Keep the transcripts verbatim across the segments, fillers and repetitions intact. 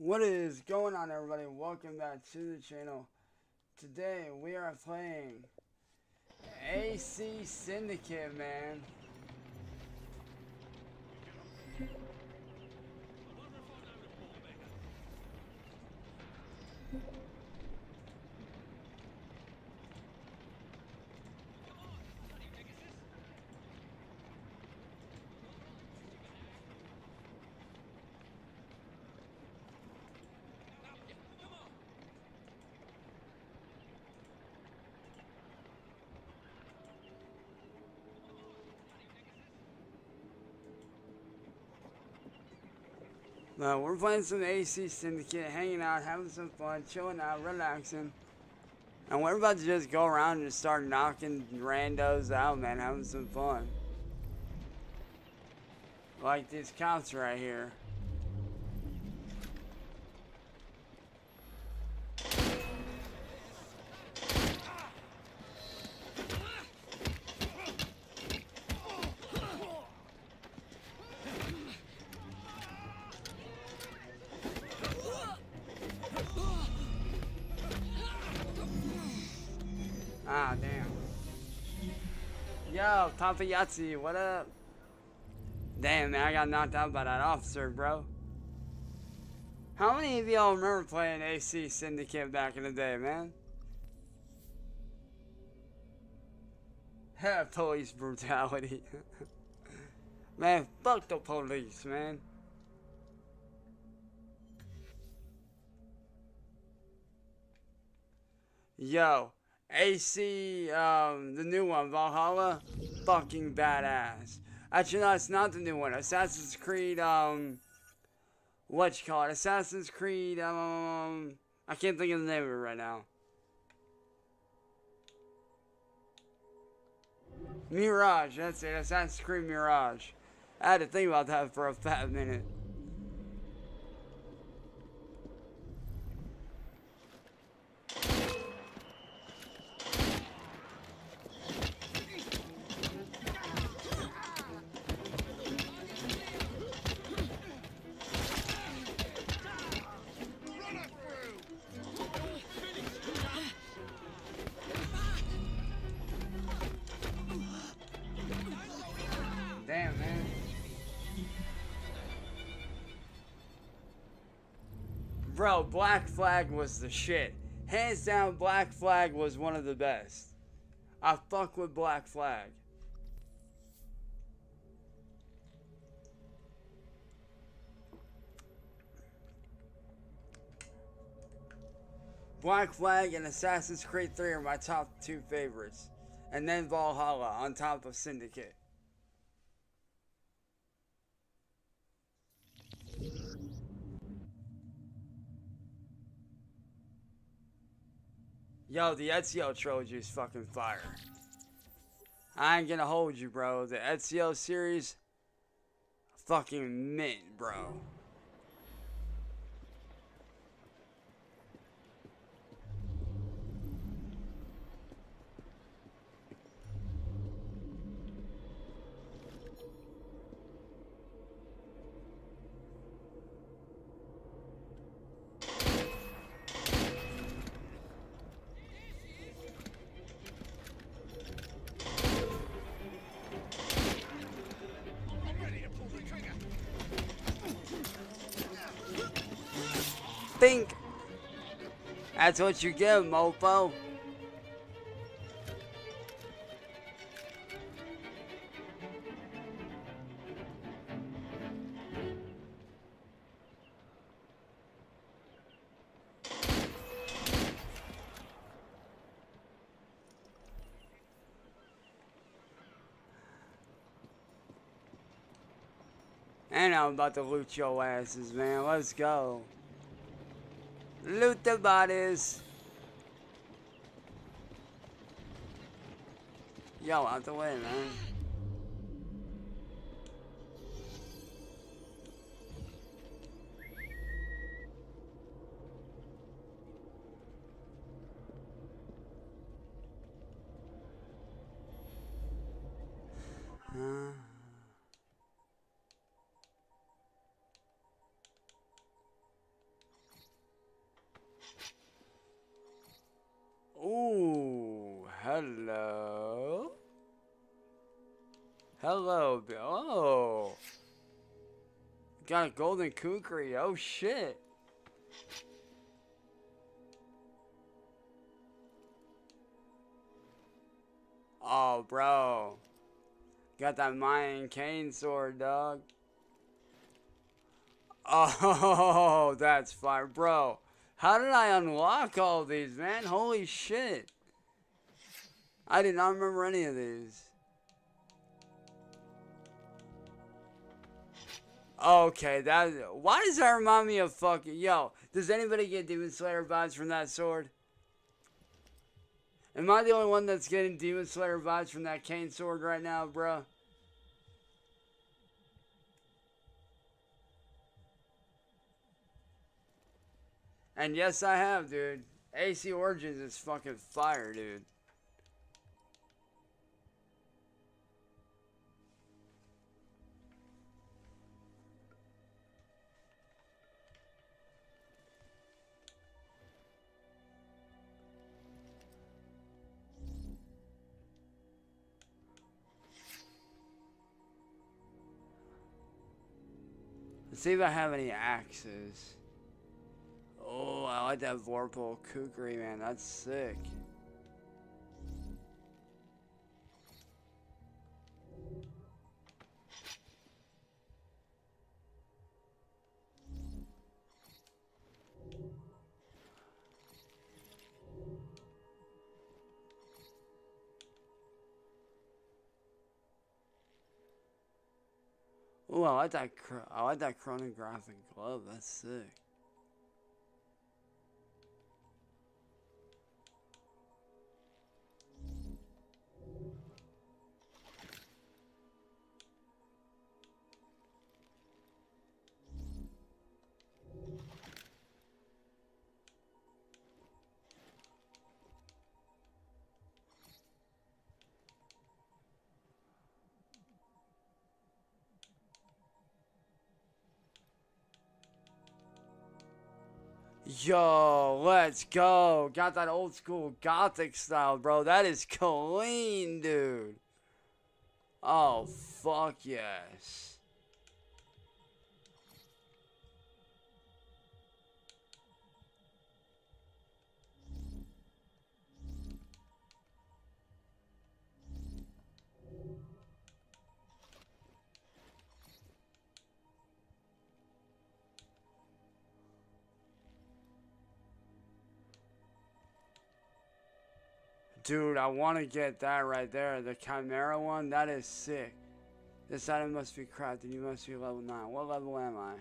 What is going on, everybody? Welcome back to the channel. Today we are playing A C Syndicate, man. Uh, we're playing some A C Syndicate, hanging out, having some fun, chilling out, relaxing. And we're about to just go around and start knocking randos out, man, having some fun. Like these cops right here. Papa Yahtzee, what up? Damn, man, I got knocked out by that officer, bro. How many of y'all remember playing A C Syndicate back in the day, man? Police brutality. Man, fuck the police, man. Yo. A C, um, the new one, Valhalla, fucking badass. Actually, no, it's not the new one. Assassin's Creed, um, what you call it? Assassin's Creed, um, I can't think of the name of it right now. Mirage, that's it. Assassin's Creed Mirage. I had to think about that for a fat minute. Bro, Black Flag was the shit. Hands down, Black Flag was one of the best. I fuck with Black Flag. Black Flag and Assassin's Creed three are my top two favorites. And then Valhalla on top of Syndicate. Yo, the Ezio trilogy is fucking fire. I ain't gonna hold you, bro. The Ezio series, fucking mint, bro. Think that's what you get, mofo. And I'm about to loot your asses, man. Let's go. Loot the bodies. Yo, out the way, man. Hello? Hello, oh! Got a golden kukri, oh shit! Oh, bro. Got that Mayan cane sword, dog. Oh, that's fire, bro. How did I unlock all these, man? Holy shit. I did not remember any of these. Okay, that. Why does that remind me of fucking... Yo, does anybody get Demon Slayer vibes from that sword? Am I the only one that's getting Demon Slayer vibes from that cane sword right now, bro? And yes, I have, dude. A C Origins is fucking fire, dude. Let's see if I have any axes. Oh, I like that Vorpal Kukri, man. That's sick. Ooh, I like that. I like that chronographic glove. That's sick. Yo, let's go. Got that old school gothic style, bro. That is clean, dude. Oh, fuck yes. Dude, I want to get that right there. The Chimera one, that is sick. This item must be crafted. You must be level nine. What level am I?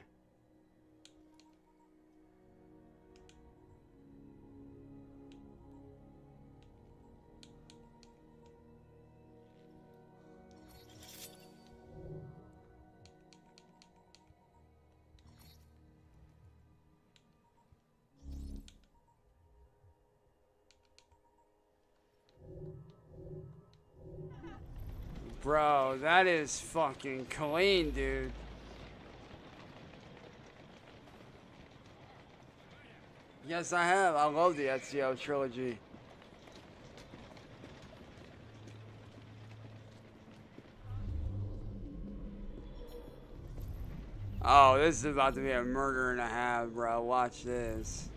Bro, that is fucking clean, dude. Yes, I have. I love the Ezio trilogy. Oh, this is about to be a murder and a half, bro. Watch this.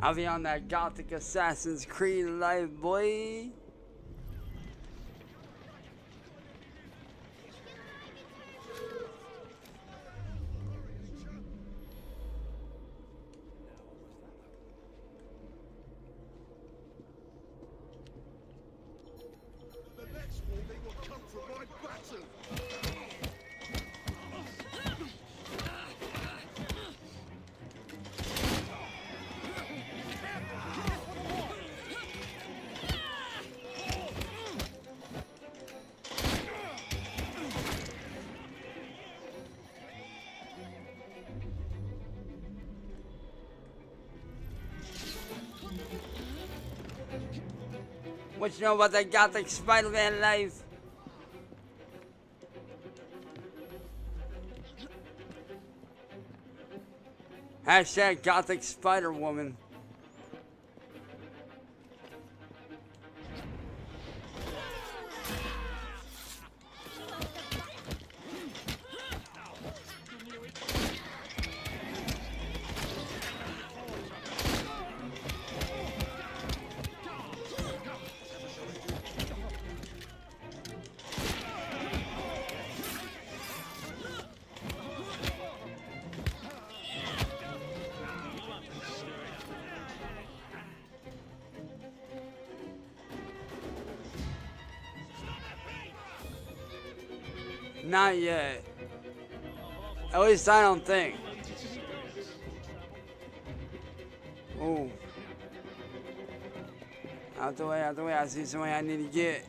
I'll be on that gothic Assassin's Creed life, boy. which nobody got in Spider-Man life. Hashtag Gothic Spider-Woman. Not yet. At least I don't think. Ooh. Out the way, out the way. I see somebody I need to get.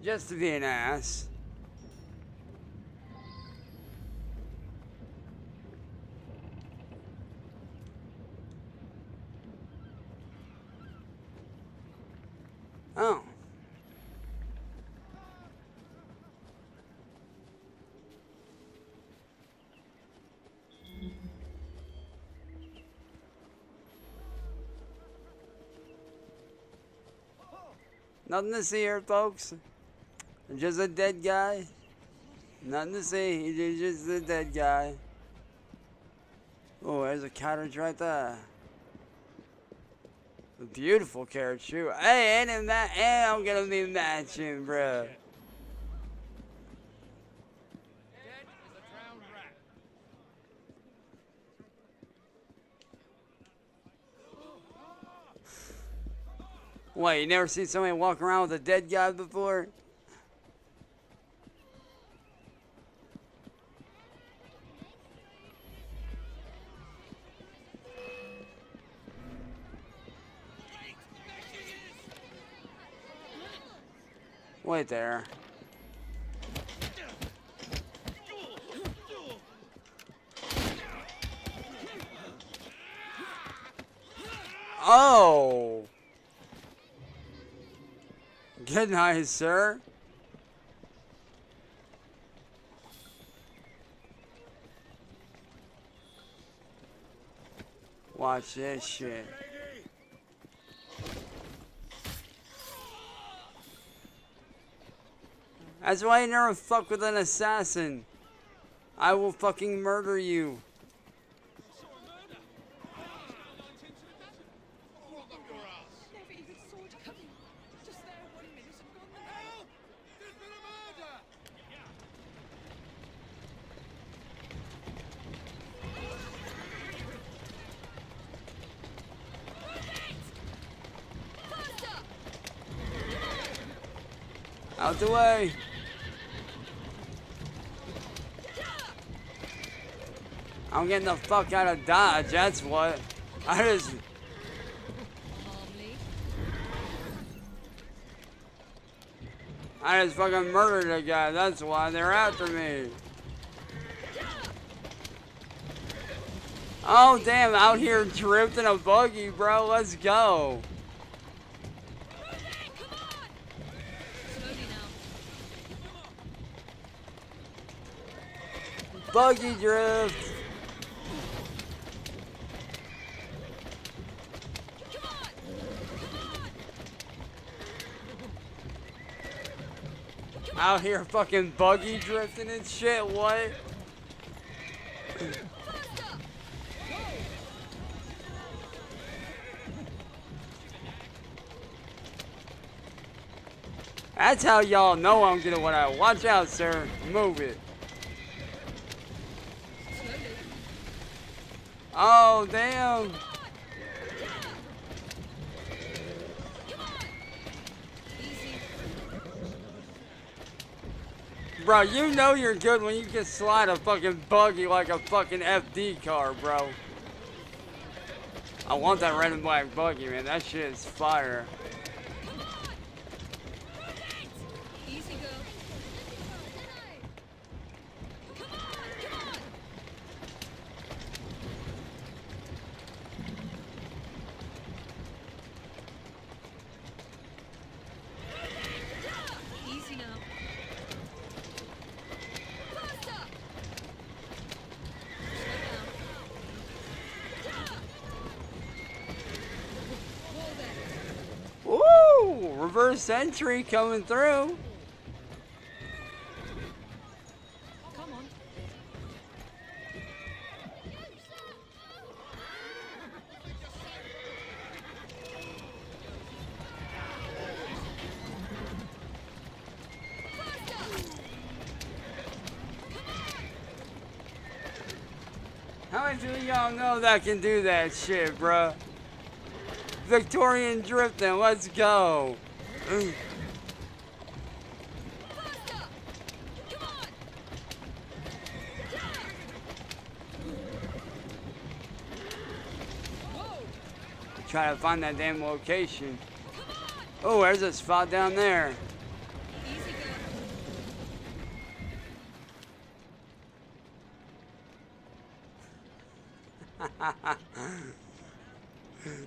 Just to be an ass. Oh. Nothing to see here, folks. Just a dead guy. Nothing to see. He's just a dead guy. Oh, there's a cottage right there. A beautiful carriage too. Hey, and in that, and I'm gonna be matching, bro. What? You never seen somebody walk around with a dead guy before? Wait there. Oh. Good night, sir. Watch this shit. That's why I never fuck with an assassin. I will fucking murder you. Out the way. I'm getting the fuck out of Dodge, that's what. I just... I just fucking murdered a guy, that's why they're after me. Oh damn, out here drifting a buggy, bro, let's go. Buggy drift. Out here fucking buggy drifting and shit, what? That's how y'all know I'm getting what I watch out, sir. Move it. Oh damn. Bro, you know you're good when you can slide a fucking buggy like a fucking F D car, bro. I want that red and black buggy, man. That shit is fire. Reverse entry coming through. Come on. How much do y'all know that can do that shit, bruh? Victorian drifting, let's go. Ooh. Try to find that damn location. Oh, there's a spot down there.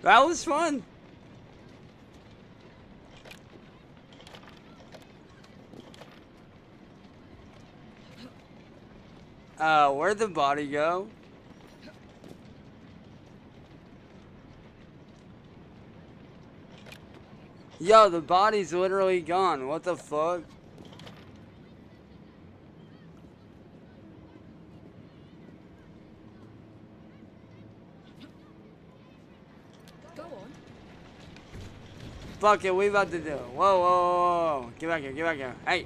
That was fun. Uh, where'd the body go? Yo, the body's literally gone. What the fuck? Go on. Fuck it, we about to do it. Whoa, whoa, whoa, whoa. Get back here, get back here. Hey.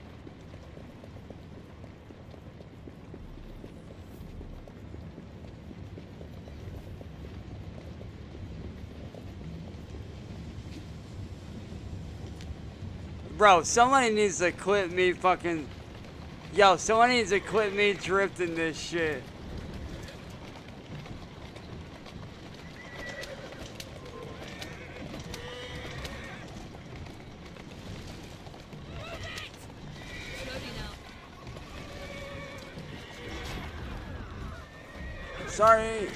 Bro, somebody needs to quit me fucking... Yo, someone needs to quit me drifting this shit. Sorry.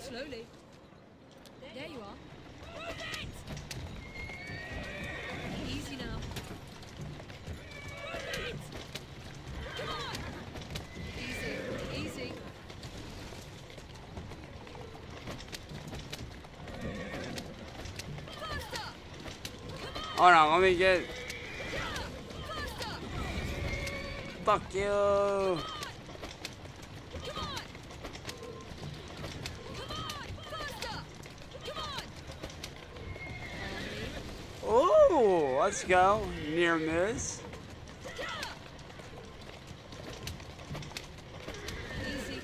Slowly. There you are. Move it! Easy now. Move it! Come on! Easy, easy. Faster! Come on! Hold on, let me get... Faster! Fuck you! Let's go. Near miss. Easy.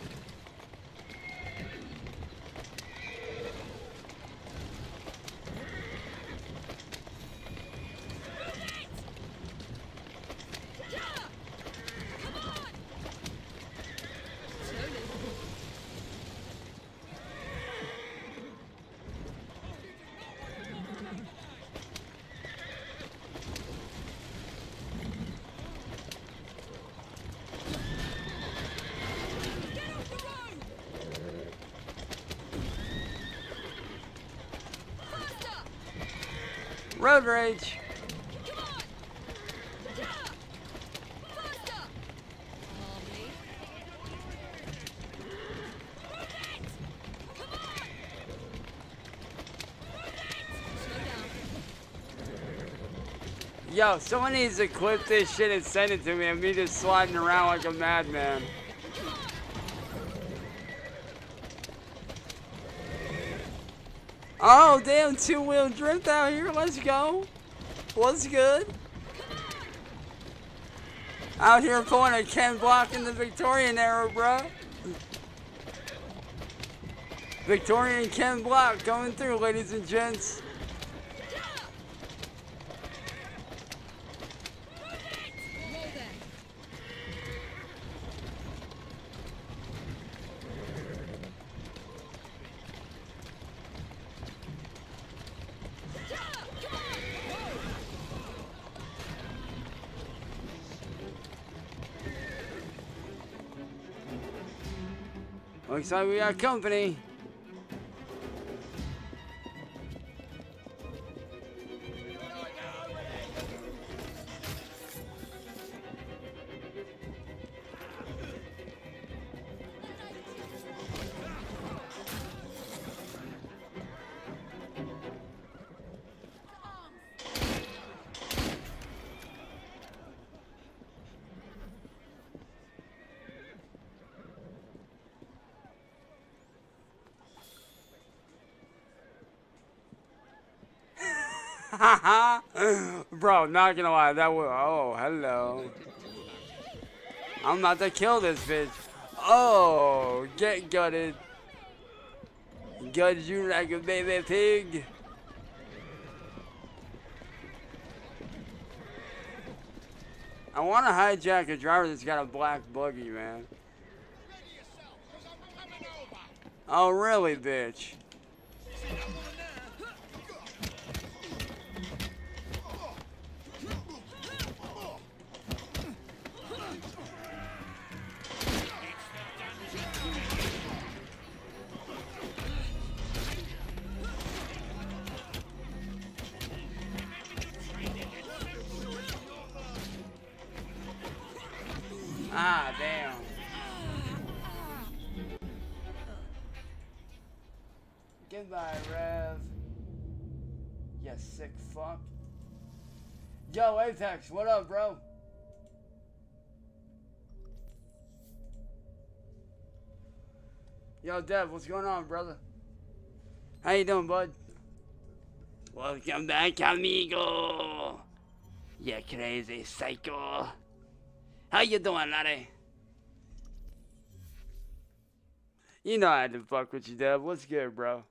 Road rage. Yo, someone needs to clip this shit and send it to me, and me just sliding around like a madman. Oh, damn, two-wheel drift out here. Let's go. What's good? Out here pulling a Ken Block in the Victorian era, bro. Victorian Ken Block going through, ladies and gents. Looks like we got company. Bro, not gonna lie, that was, oh, hello. I'm about to kill this bitch. Oh, get gutted. Gut you like a baby pig. I wanna hijack a driver that's got a black buggy, man. Oh, really, bitch? Ah, damn. Goodbye, Rev. You sick fuck. Yo, Apex, what up, bro? Yo, Dev, what's going on, brother? How you doing, bud? Welcome back, amigo. You crazy psycho. How you doing, laddie? You know I had to fuck with you, Deb. What's good, bro?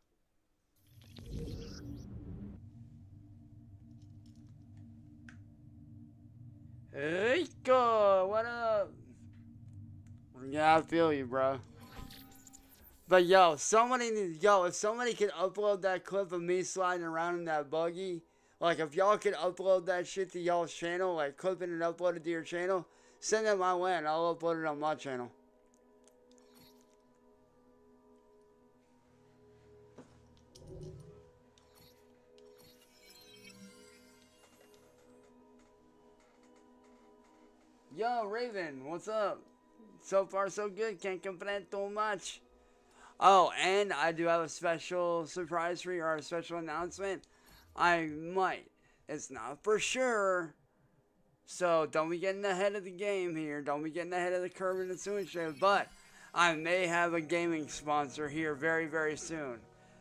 Rico, what up? Yeah, I feel you, bro. But yo, somebody needs, yo, if somebody could upload that clip of me sliding around in that buggy, like if y'all could upload that shit to y'all's channel, like clip it and upload it to your channel, send it my way and I'll upload it on my channel. Yo, Raven, what's up? So far, so good. Can't complain too much. Oh, and I do have a special surprise for you, or a special announcement. I might. It's not for sure. So, don't be getting ahead of the game here. Don't be getting ahead of the curve and the soon show. But, I may have a gaming sponsor here very, very soon.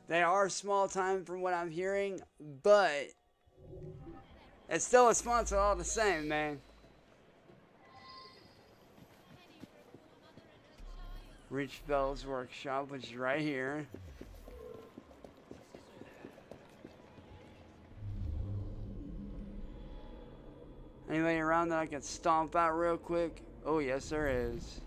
They are small time from what I'm hearing, but it's still a sponsor all the same, man. Rich Bell's Workshop, which is right here. Anybody around that I can stomp out real quick? Oh, yes, there is.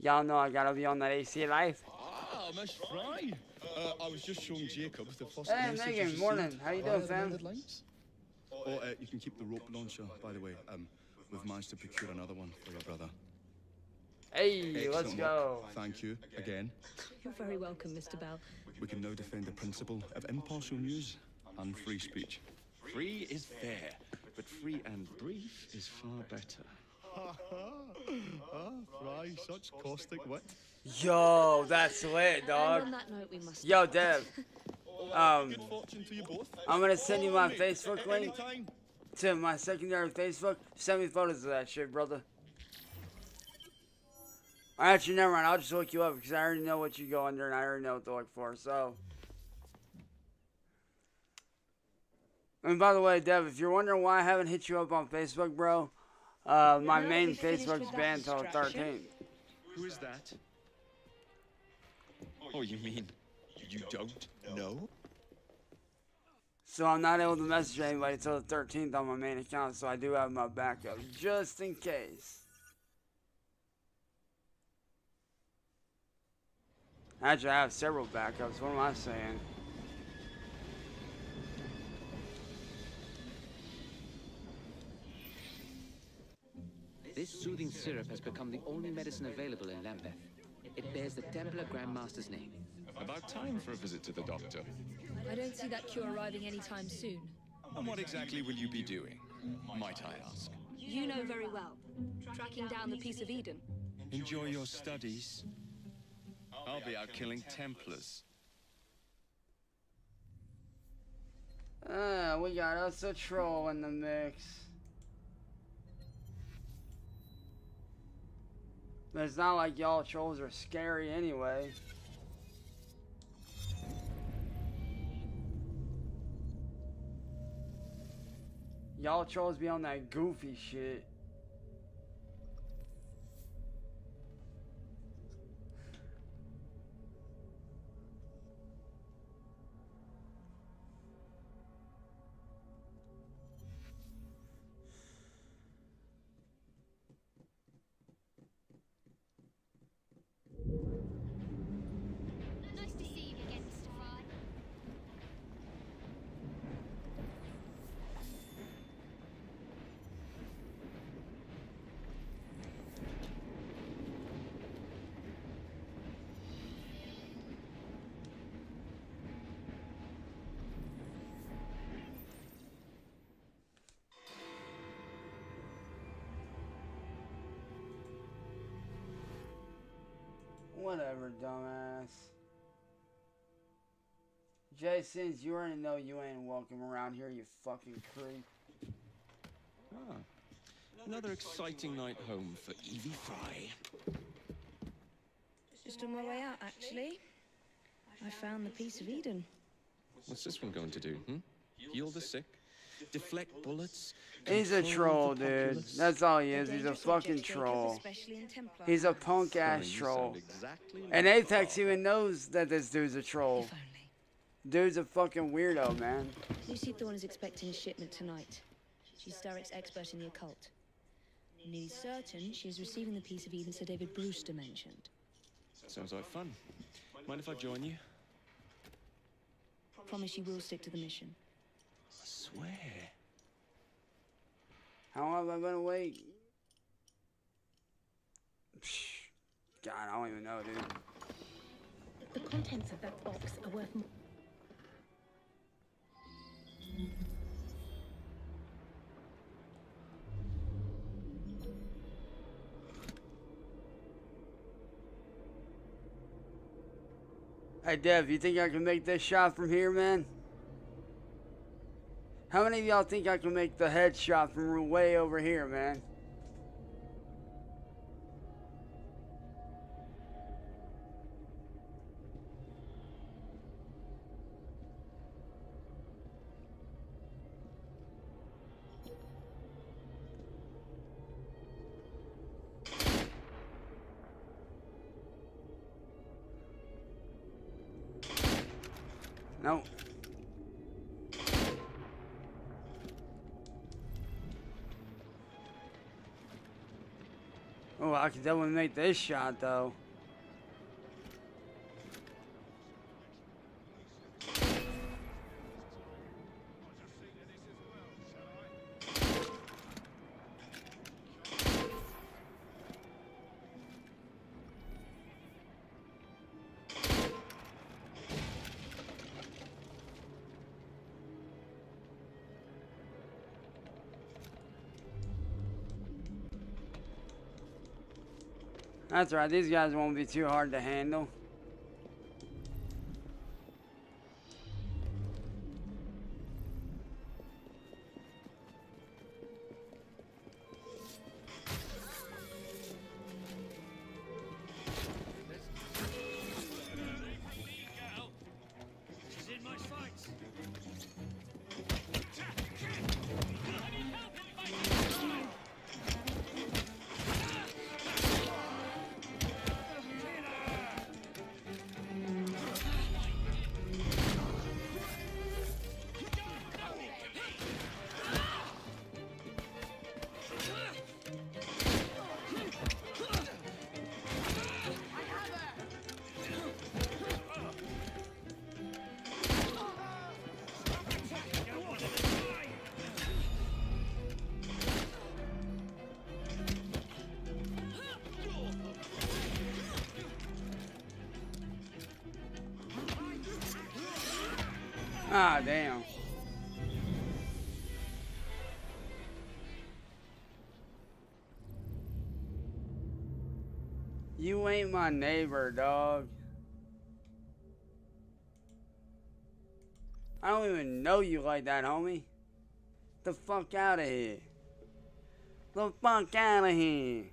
Y'all know I gotta be on that A C life. Ah, that's right. Uh, I was just showing Jacob the first hey, message. Hey, Megan, morning. How you doing, fam? Oh, uh, you can keep the rope launcher, by the way. Um, we've managed to procure another one for your brother. Hey, let's go. Thank you again. You're very welcome, Mister Bell. We can now defend the principle of impartial news and free speech. Free is fair, but free and brief is far better. Ah, Fry, such caustic wit. Yo, that's lit, dog. Yo, Dev. Um, I'm gonna send you my Facebook link to my secondary Facebook. Send me photos of that shit, brother. Actually, never mind. I'll just look you up because I already know what you go under and I already know what to look for. So, and by the way, Dev, if you're wondering why I haven't hit you up on Facebook, bro, uh, my main Facebook's banned till thirteenth. Who is that? Oh, you mean you don't know? So I'm not able to message anybody till the thirteenth on my main account. So I do have my backup just in case. Actually, I have several backups. What am I saying? This soothing syrup has become the only medicine available in Lambeth. It bears the Templar Grandmaster's name. About time for a visit to the doctor. I don't see that cure arriving anytime soon. And what exactly will you be doing, might I ask? You know very well. Tracking down the piece of Eden. Enjoy your studies. I'll be out killing Templars. Ah, we got us a troll in the mix. But it's not like y'all trolls are scary anyway. Y'all trolls be on that goofy shit. Whatever, dumbass. Jay Sins, you already know you ain't welcome around here, you fucking creep. Ah, another exciting night home for Evie Fry. Just on my way out, actually. I found the piece of Eden. What's this one going to do, hmm? Heal the sick? Deflect bullets. He's a troll, dude. That's all he is. He's a fucking troll. He's a punk ass troll. And Apex even knows that this dude's a troll. Dude's a fucking weirdo, man. Lucy Thorne is expecting a shipment tonight. She's Starrett's expert in the occult. Nearly certain she is receiving the piece of Eden Sir David Brewster mentioned. Sounds like fun. Mind if I join you? Promise you will stick to the mission. Swear. How long have I been awake? God, I don't even know, dude. The contents of that box are worth more. Hey, Dev, you think I can make this shot from here, man? How many of y'all think I can make the headshot from way over here, man? No. Oh, I could definitely make this shot, though. That's right, these guys won't be too hard to handle. Ah, damn. You ain't my neighbor, dog. I don't even know you like that, homie. The fuck out of here. The fuck out of here.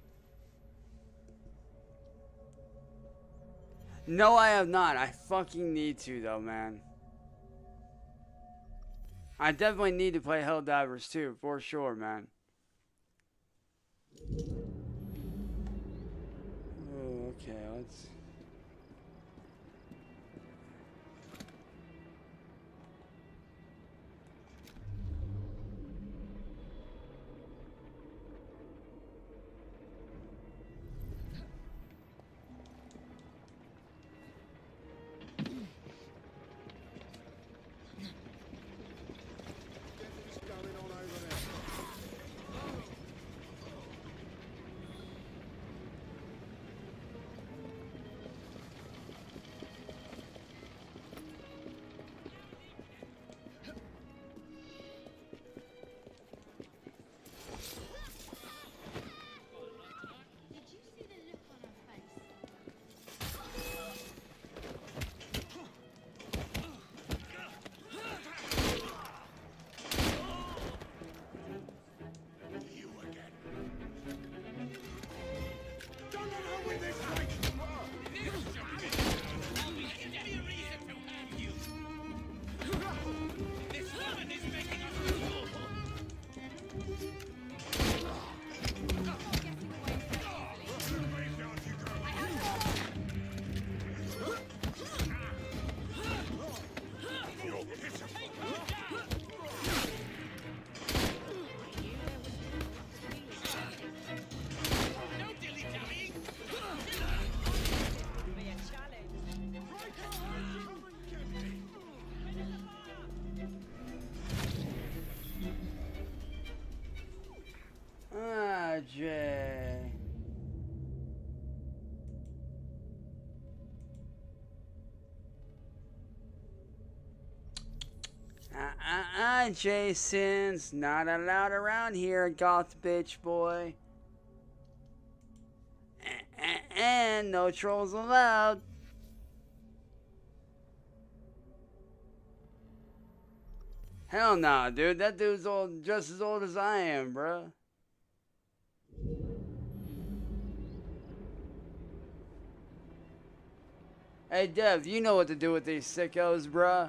No, I have not. I fucking need to, though, man. I definitely need to play Helldivers too, for sure, man. Ooh, okay, let's... Jay. Ah, ah, ah, Jay Sins. Not allowed around here, goth bitch boy. And, and, and no trolls allowed. Hell no, nah, dude. That dude's old, just as old as I am, bruh. Hey, Dev, you know what to do with these sickos, bruh.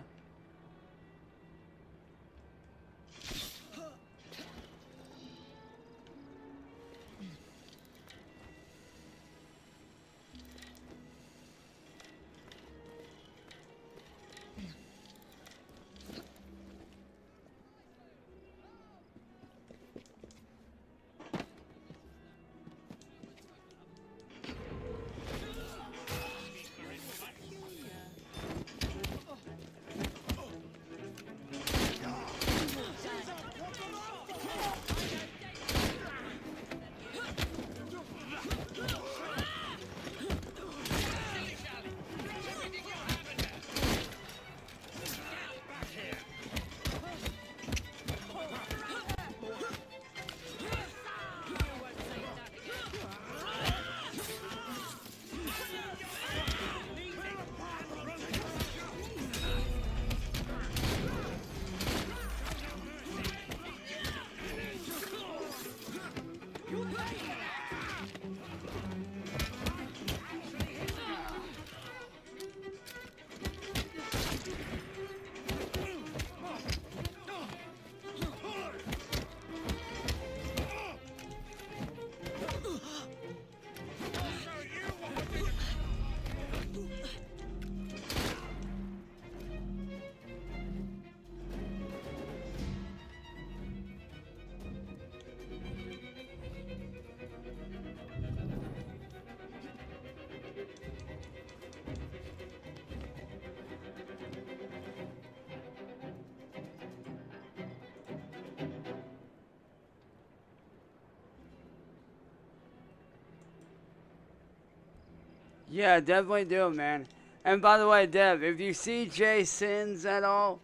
Yeah, definitely do, man. And by the way, Dev, if you see Jay Sins at all,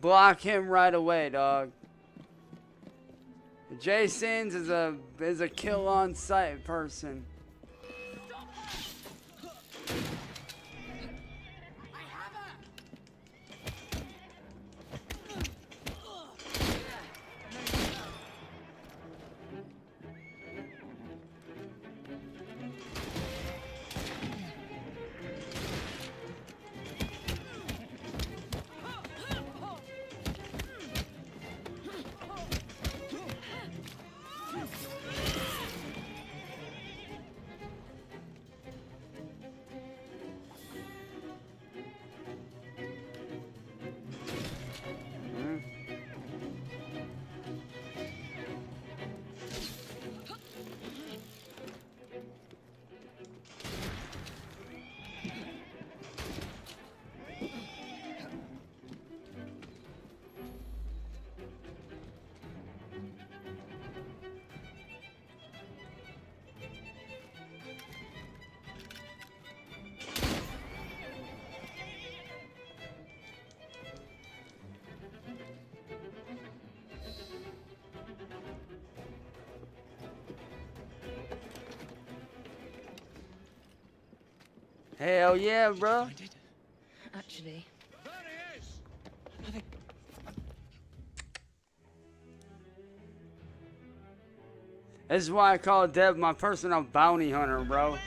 block him right away, dog. Jay Sins is a is a kill on sight person. Hell yeah, bro. I did. Actually. There he is. I think... This is why I call Dev my personal bounty hunter, bro.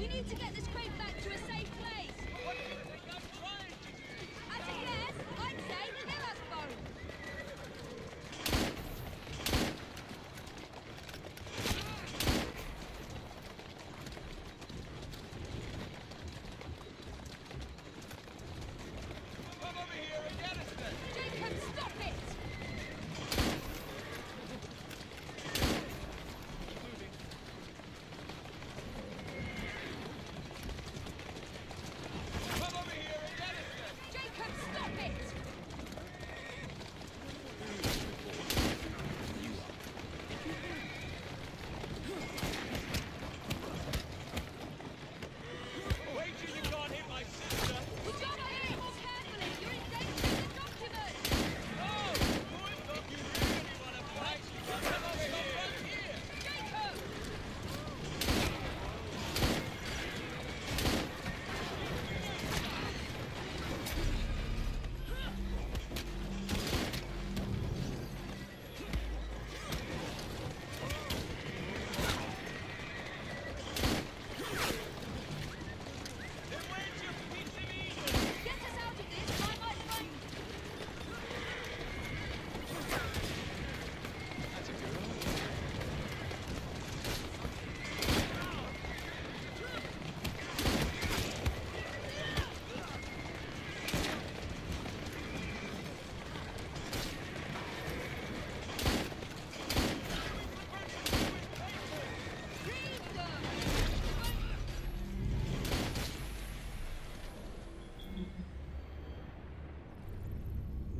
We need to get this crate back to a safe place. What do you think I'm trying to do? As a guess, I'd say kill us both. Come over here and get us then. Jacob, stop it!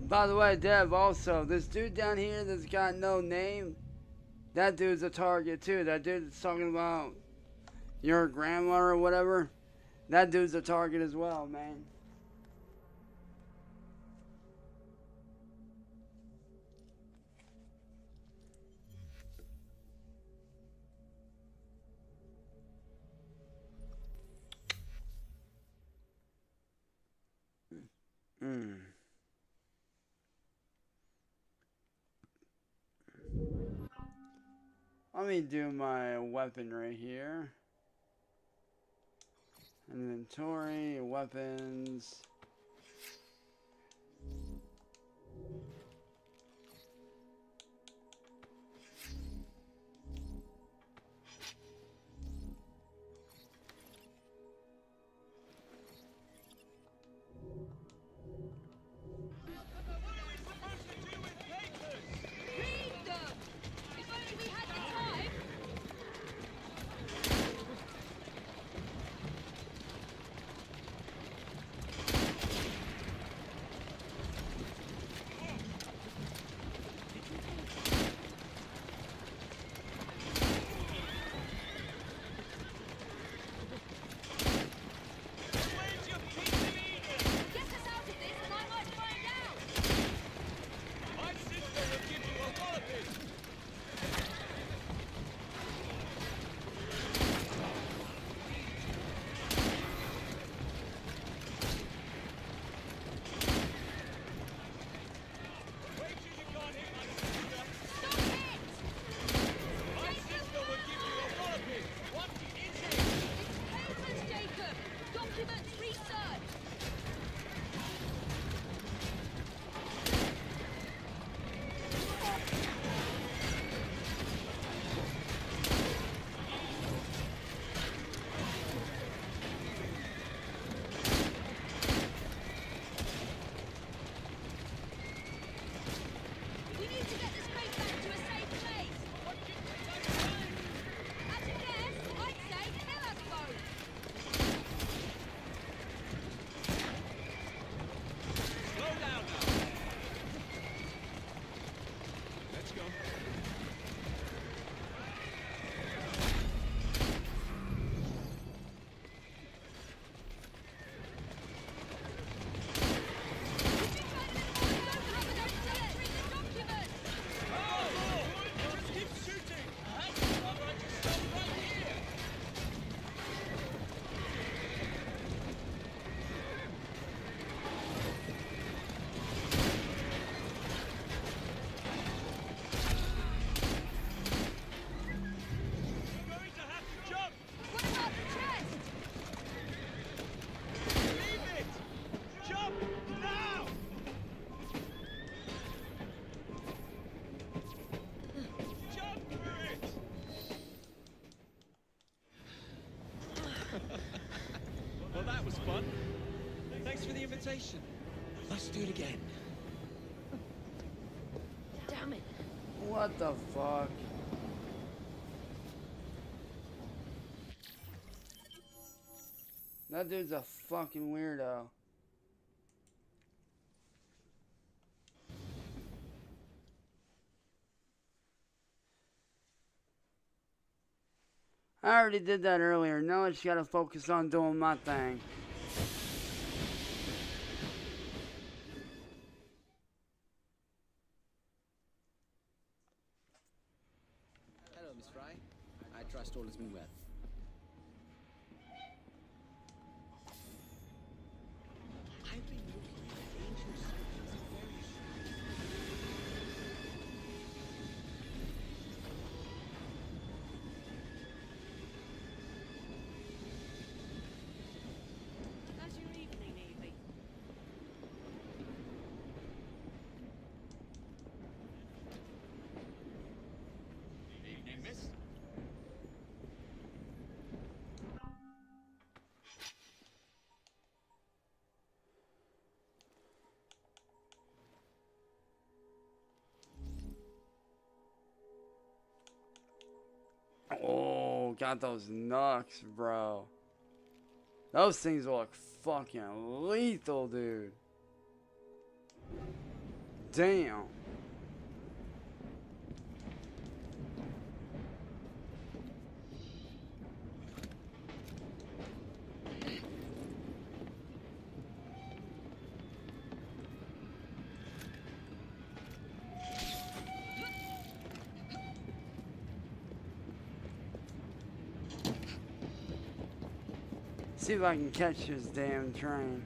By the way, Dev, also, this dude down here that's got no name, that dude's a target too. That dude that's talking about your grandma or whatever, that dude's a target as well, man. Hmm. Let me do my weapon right here. Inventory, weapons. Well, that was fun. Thanks for the invitation. Let's do it again. Damn it. What the fuck? That dude's a fucking weirdo. I already did that earlier. Now I just gotta focus on doing my thing. Hello, Miss Fry. I trust all has been well. I've been looking at ancient scriptures of Oh, got those knucks, bro. Those things look fucking lethal, dude. Damn. See if I can catch this damn train.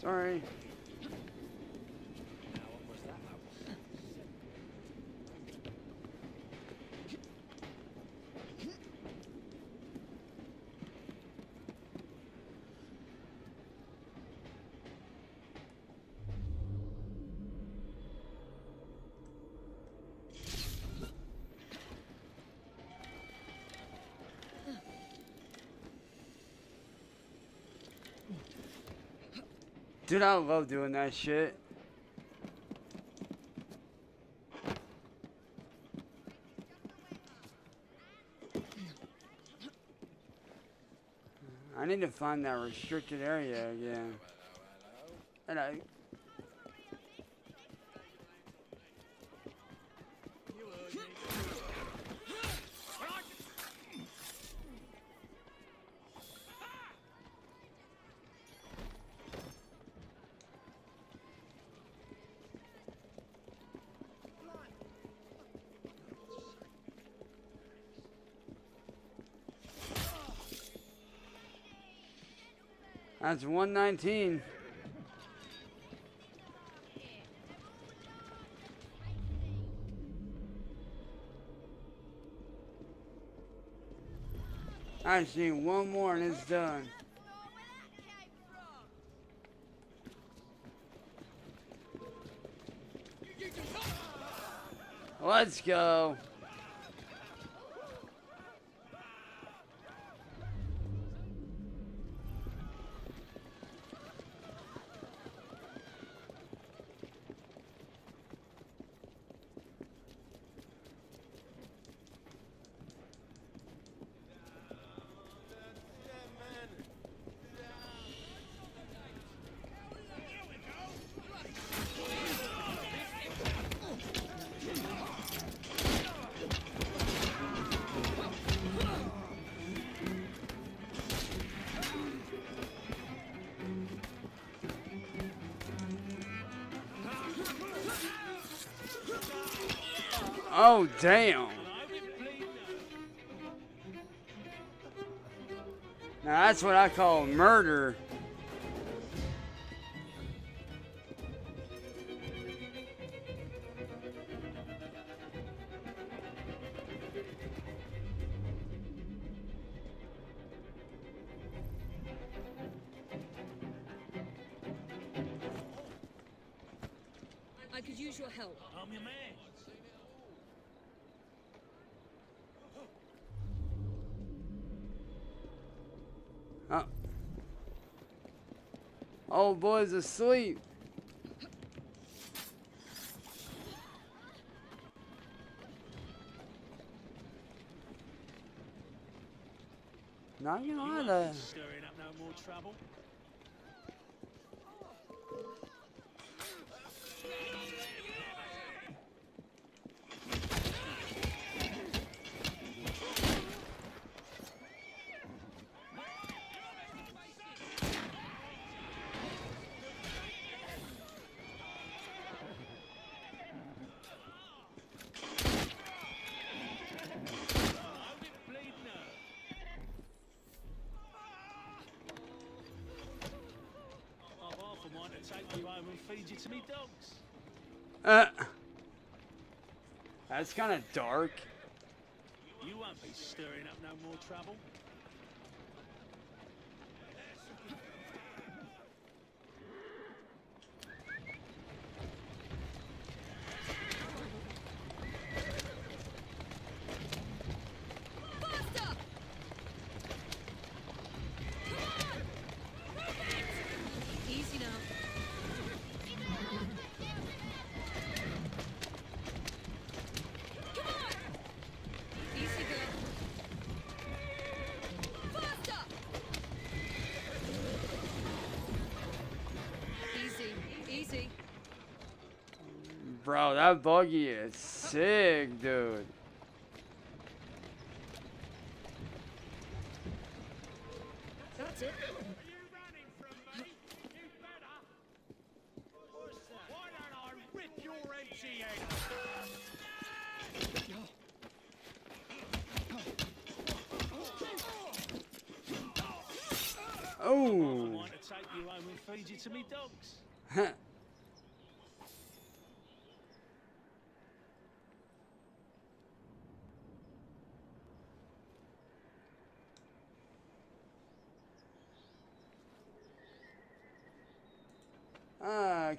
Sorry. Dude, I love doing that shit. I need to find that restricted area again. And I... That's one nineteen. I just need one more and it's done. Let's go. Oh, damn. Now that's what I call murder. I could use your help. I'm your man. Oh. Old boy's asleep. Not gonna lie though. Stirring up no more trouble. Uh, that's kind of dark. You won't be stirring up no more trouble. Bro, that buggy is sick, dude. That's it. Why don't I rip your M C out? Oh. I want to take you home and feed you to me dogs.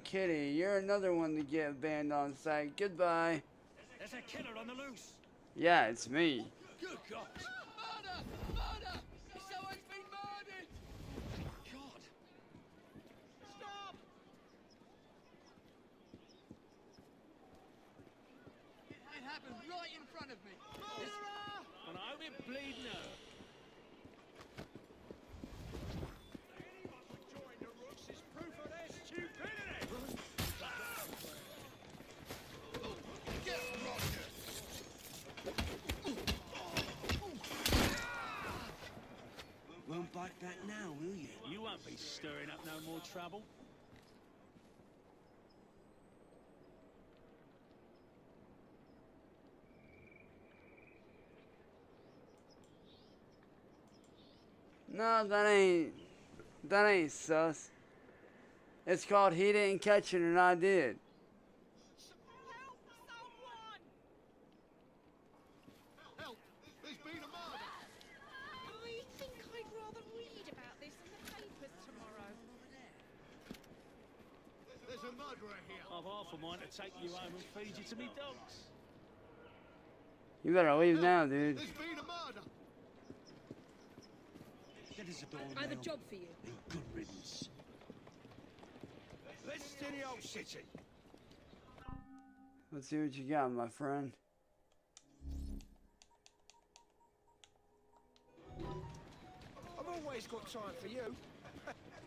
Kitty, you're another one to get banned on site. Goodbye. There's a killer on the loose. Yeah, it's me. Good God. Murder! Murder! Someone's been murdered! Thank God. Stop! It happened right in front of me. Murderer! And I will bleed now. Like that now, will you? You won't be stirring up no more trouble. No, that ain't that ain't sus. It's called he didn't catch it and I did. Take you home and feed you to me dogs. You better leave now, dude. There's been a murder. That is a door now. I have a job for you. And good riddance. Let's to the old city. Let's see what you got, my friend. I've always got time for you.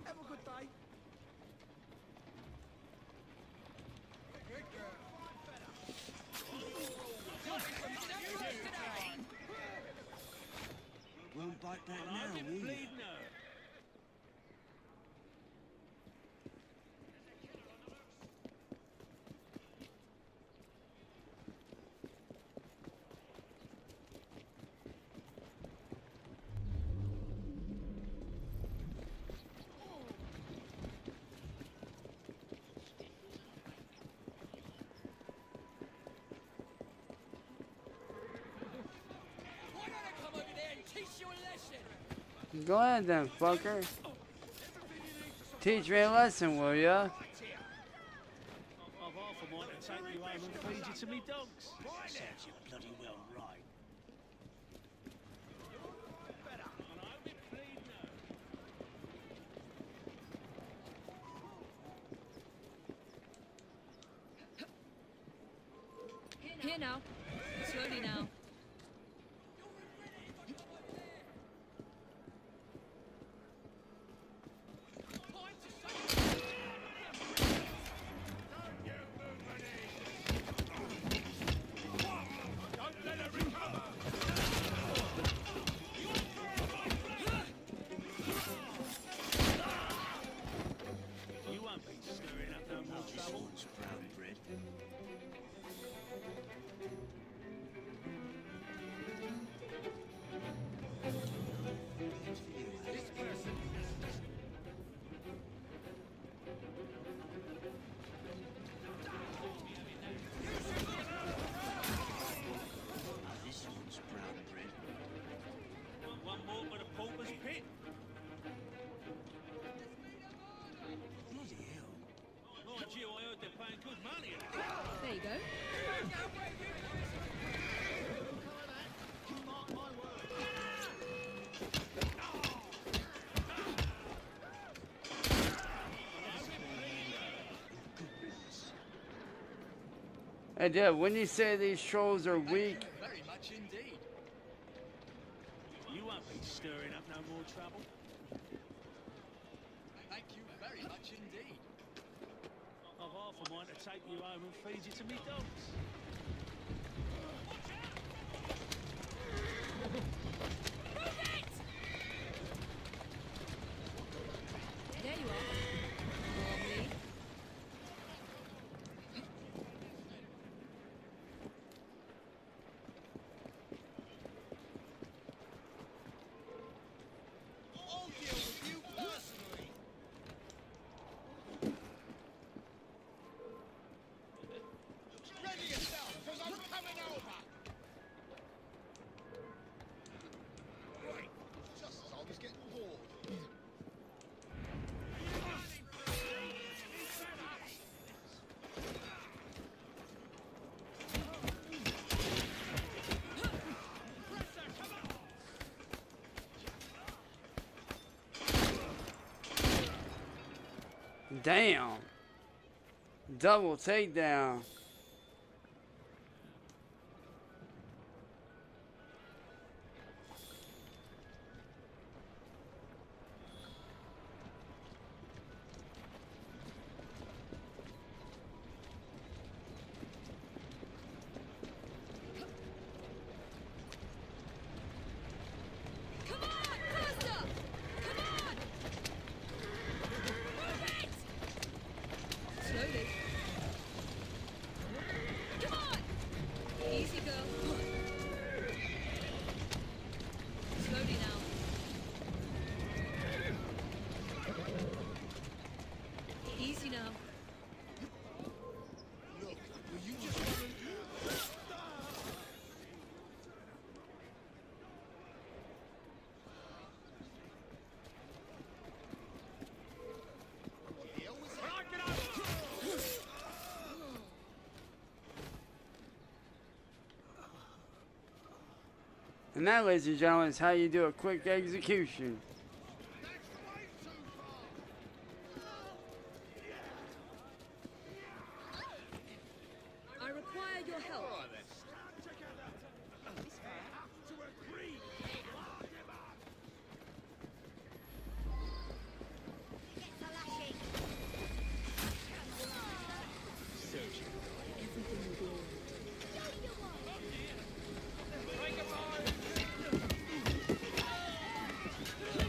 Have a good day. Won't bite that now, will you? Go ahead then, fucker. Teach me a lesson, will ya? Here now. Slowly now. There you go. Hey, Deb, when you say these trolls are weak, very much indeed. You won't be stirring up no more trouble. Thank you very much indeed. I've half a mind to take you home and feed you to me dogs. Move it! There you are. Warmly. I'll deal with you personally. Damn. Double takedown. And that, ladies and gentlemen, is how you do a quick execution. I require your help. Thank you.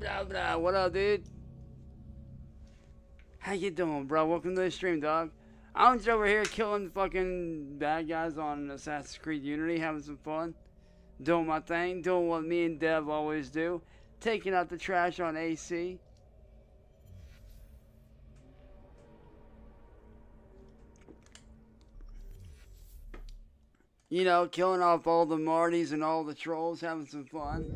blah, blah. What up, dude? How you doing, bro? Welcome to the stream, dog. I'm just over here killing fucking bad guys on Assassin's Creed Unity, having some fun. Doing my thing, doing what me and Dev always do. Taking out the trash on A C. You know, killing off all the Martys and all the trolls, having some fun.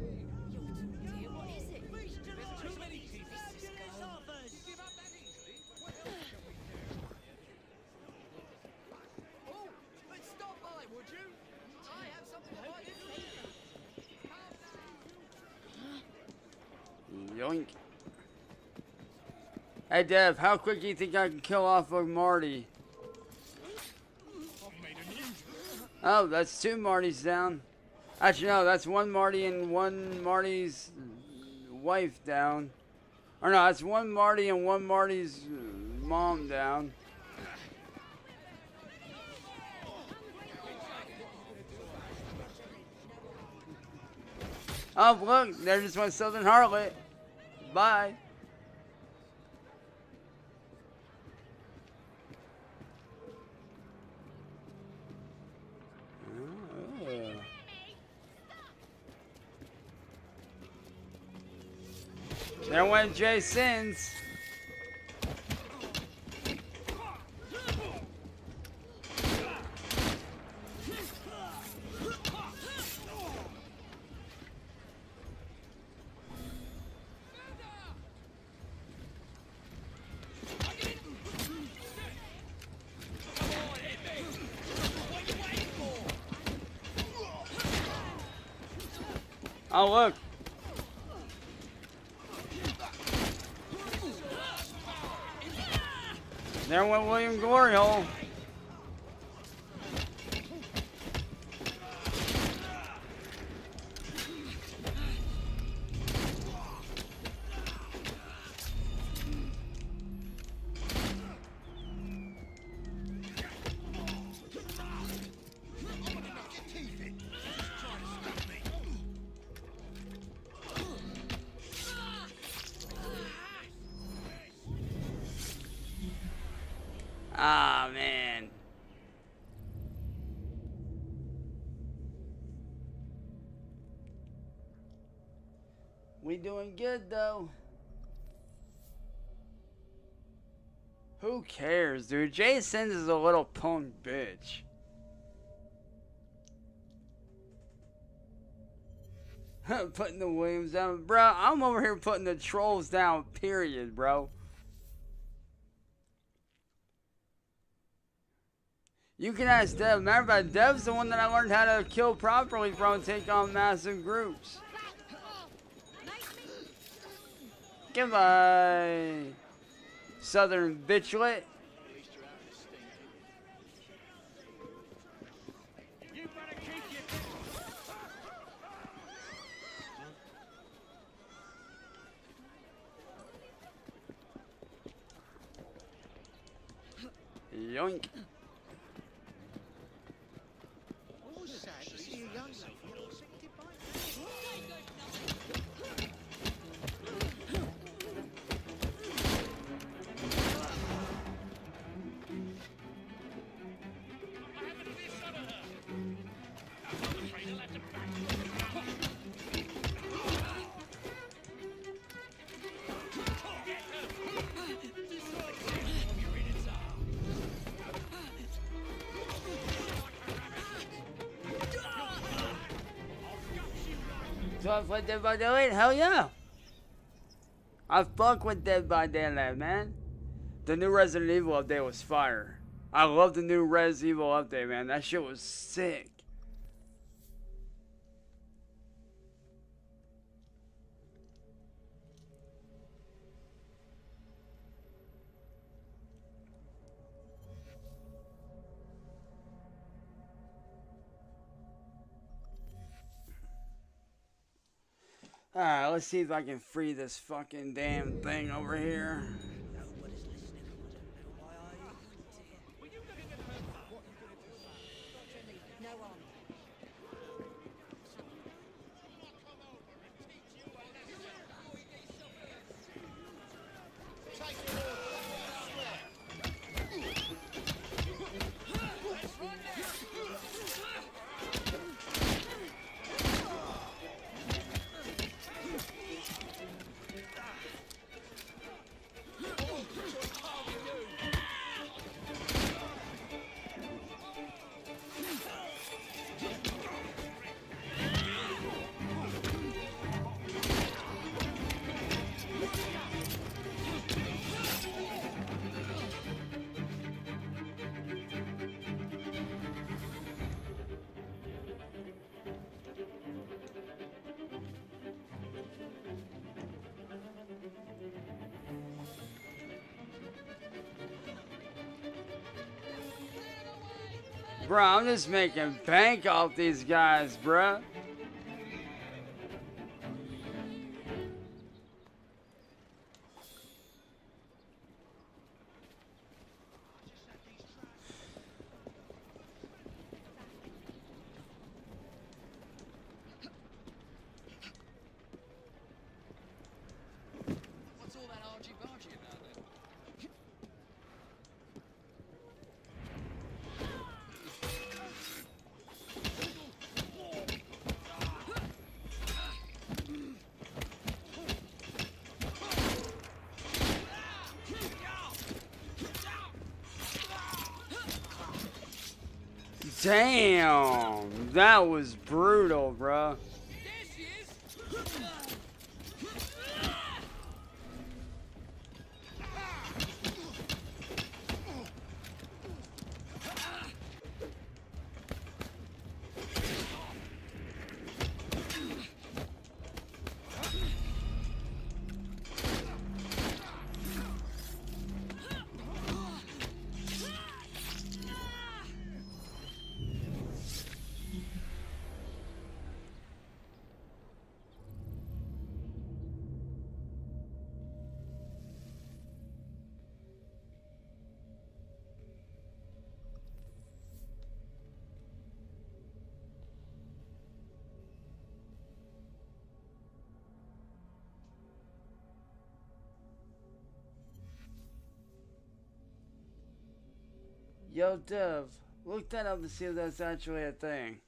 Yoink. Hey, Dev, how quick do you think I can kill off of Marty? Oh, that's two Martys down. Actually, no, that's one Marty and one Marty's wife down. Or no, that's one Marty and one Marty's mom down. Oh, look, there just went Southern Harlot. Bye. There went Jay Sins. Oh, look. There went William Glory hole. Doing good though. Who cares, dude? Jay Sins is a little punk bitch. Putting the Williams down, bro. I'm over here putting the trolls down, period, bro. You can ask Dev. Matter of fact, Dev's the one that I learned how to kill properly from and take on massive groups. Goodbye, Southern bitchlet. Yoink. Do I play Dead by Daylight? Hell yeah! I fuck with Dead by Daylight, man. The new Resident Evil update was fire. I love the new Res Evil update, man. That shit was sick. Alright, let's see if I can free this fucking damn thing over here. Bro, I'm just making bank off these guys, bro. Damn, that was brutal, bro. Yo, Dev, look that up to see if that's actually a thing.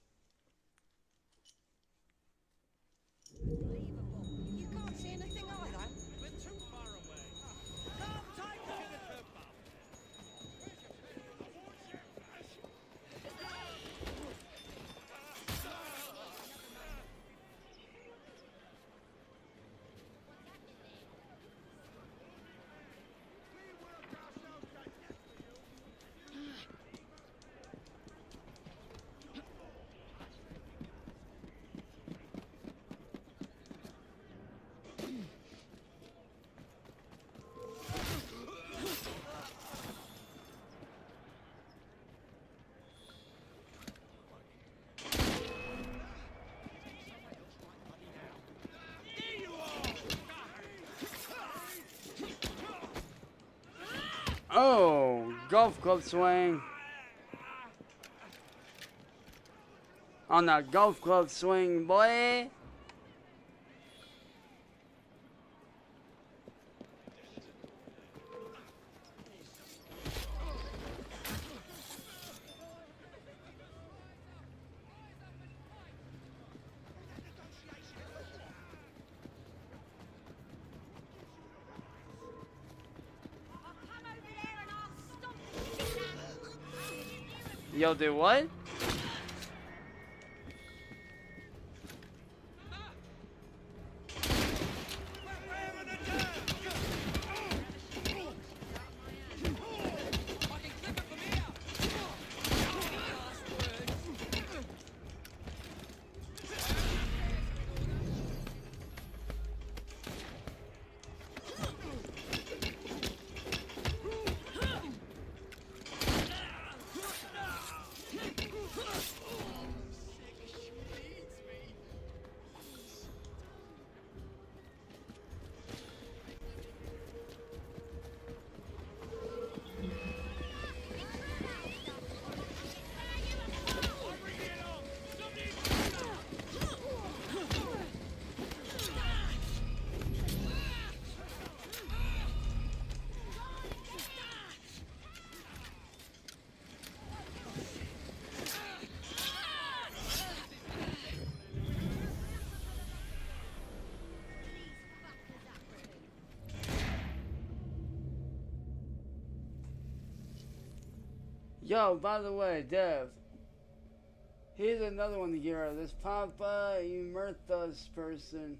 You can't see anything either. We're too far away. Come, oh, golf club swing. On that golf club swing, boy. Yo, do what? Yo, by the way, Dev, here's another one to get rid of. This Papa Umurthas person.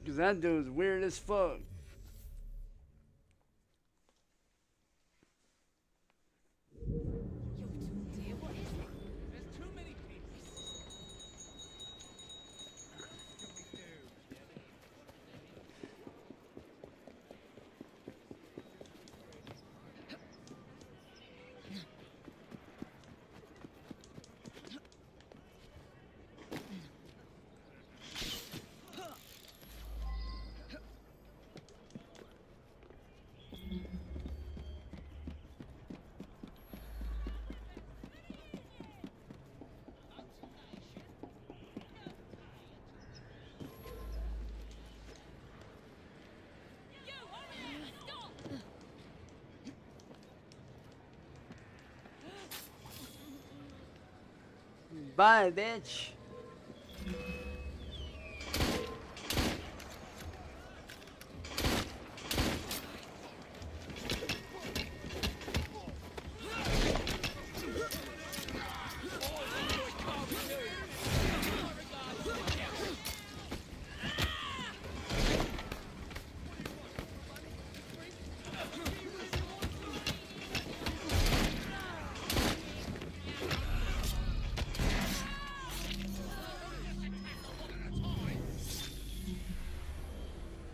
Because that dude's weird as fuck. Bye, bitch.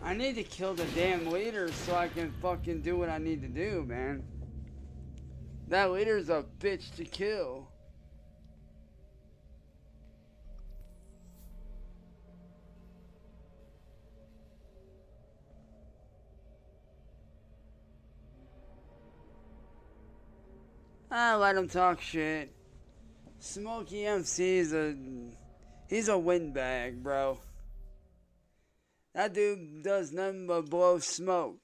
I need to kill the damn leader so I can fucking do what I need to do, man. That leader's a bitch to kill. Ah, let him talk shit. Smokey M C is a... he's a windbag, bro. That dude does nothing but blow smoke.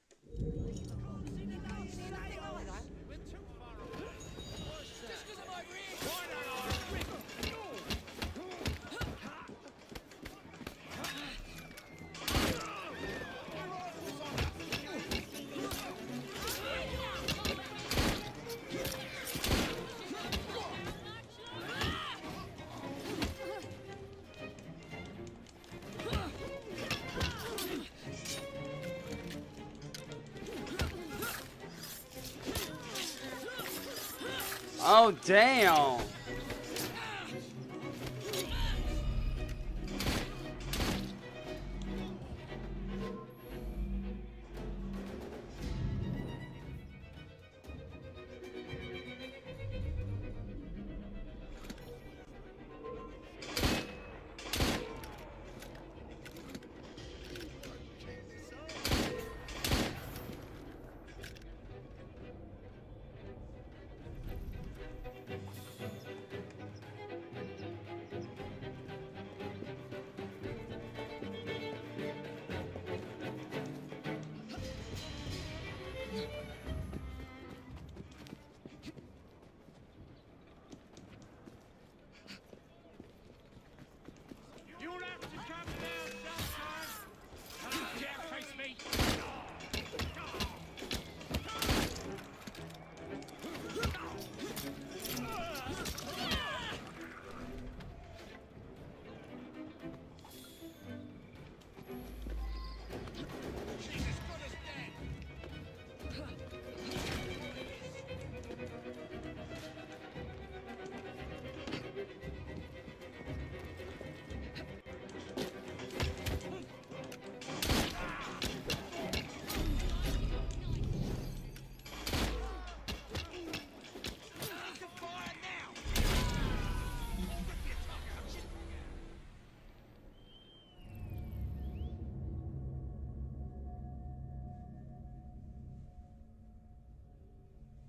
Oh, damn.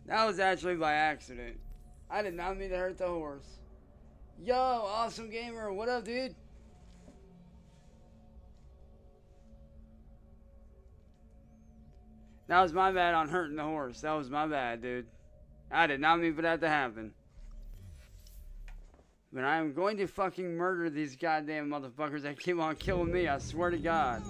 That was actually by accident. I did not mean to hurt the horse. Yo, awesome gamer, what up, dude? That was my bad on hurting the horse. That was my bad, dude. I did not mean for that to happen. But I am going to fucking murder these goddamn motherfuckers that keep on killing me, I swear to God.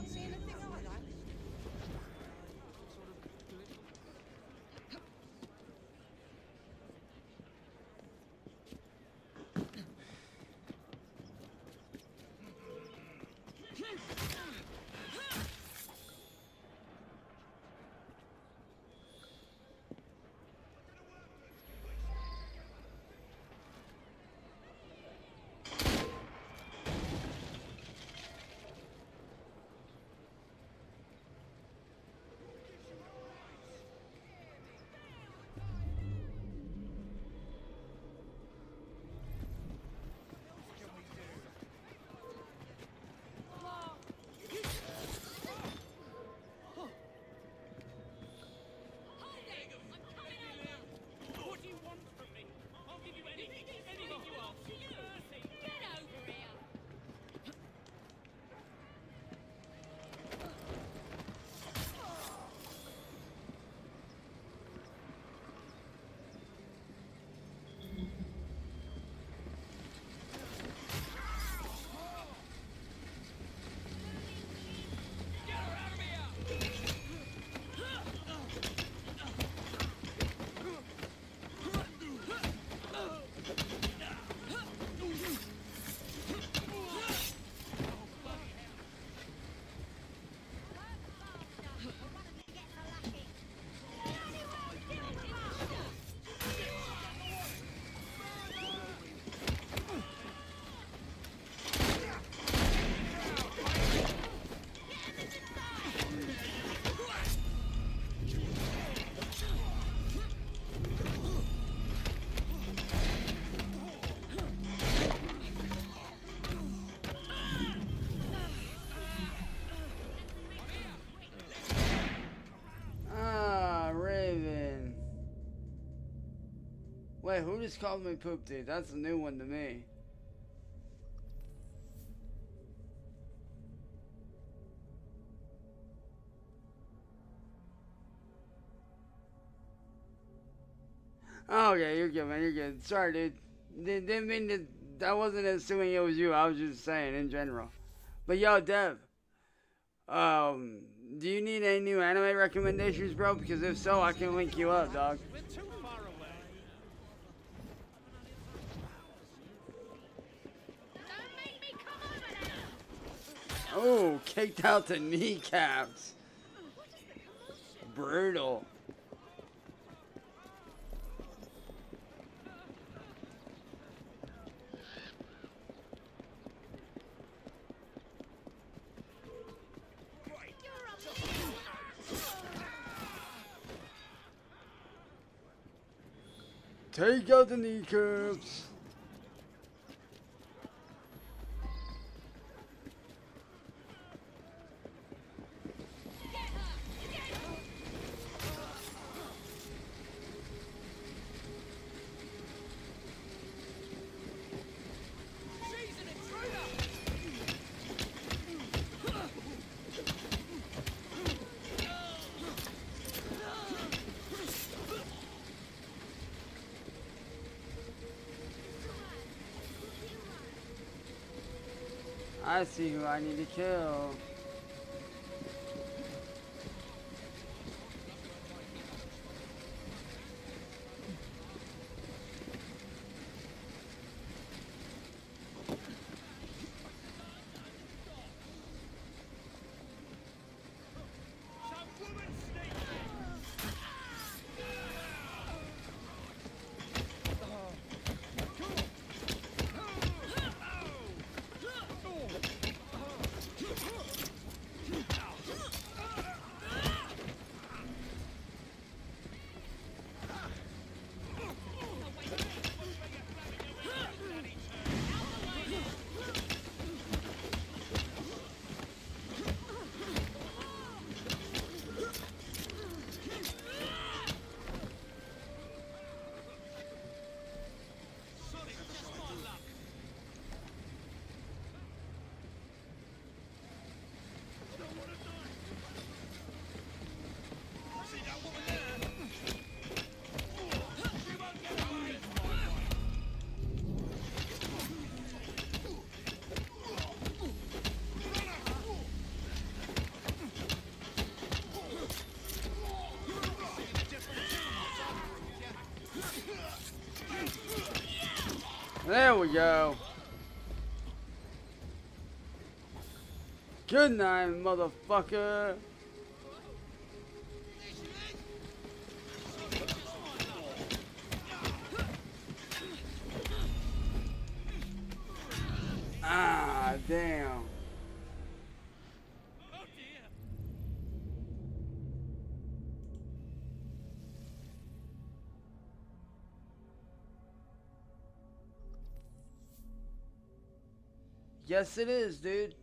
way, who just called me poop dude? That's a new one to me. Oh, okay, you're good, man, you're good. Sorry, dude. Didn't mean to, I wasn't assuming it was you, I was just saying in general. But yo, Dev, um, do you need any new anime recommendations, bro? Because if so, I can link you up, dog. Oh, kicked out the kneecaps. Brutal. Take out the kneecaps. I see who I need to kill. There we go. Good night, motherfucker. Ah, damn. Yes, it is, dude.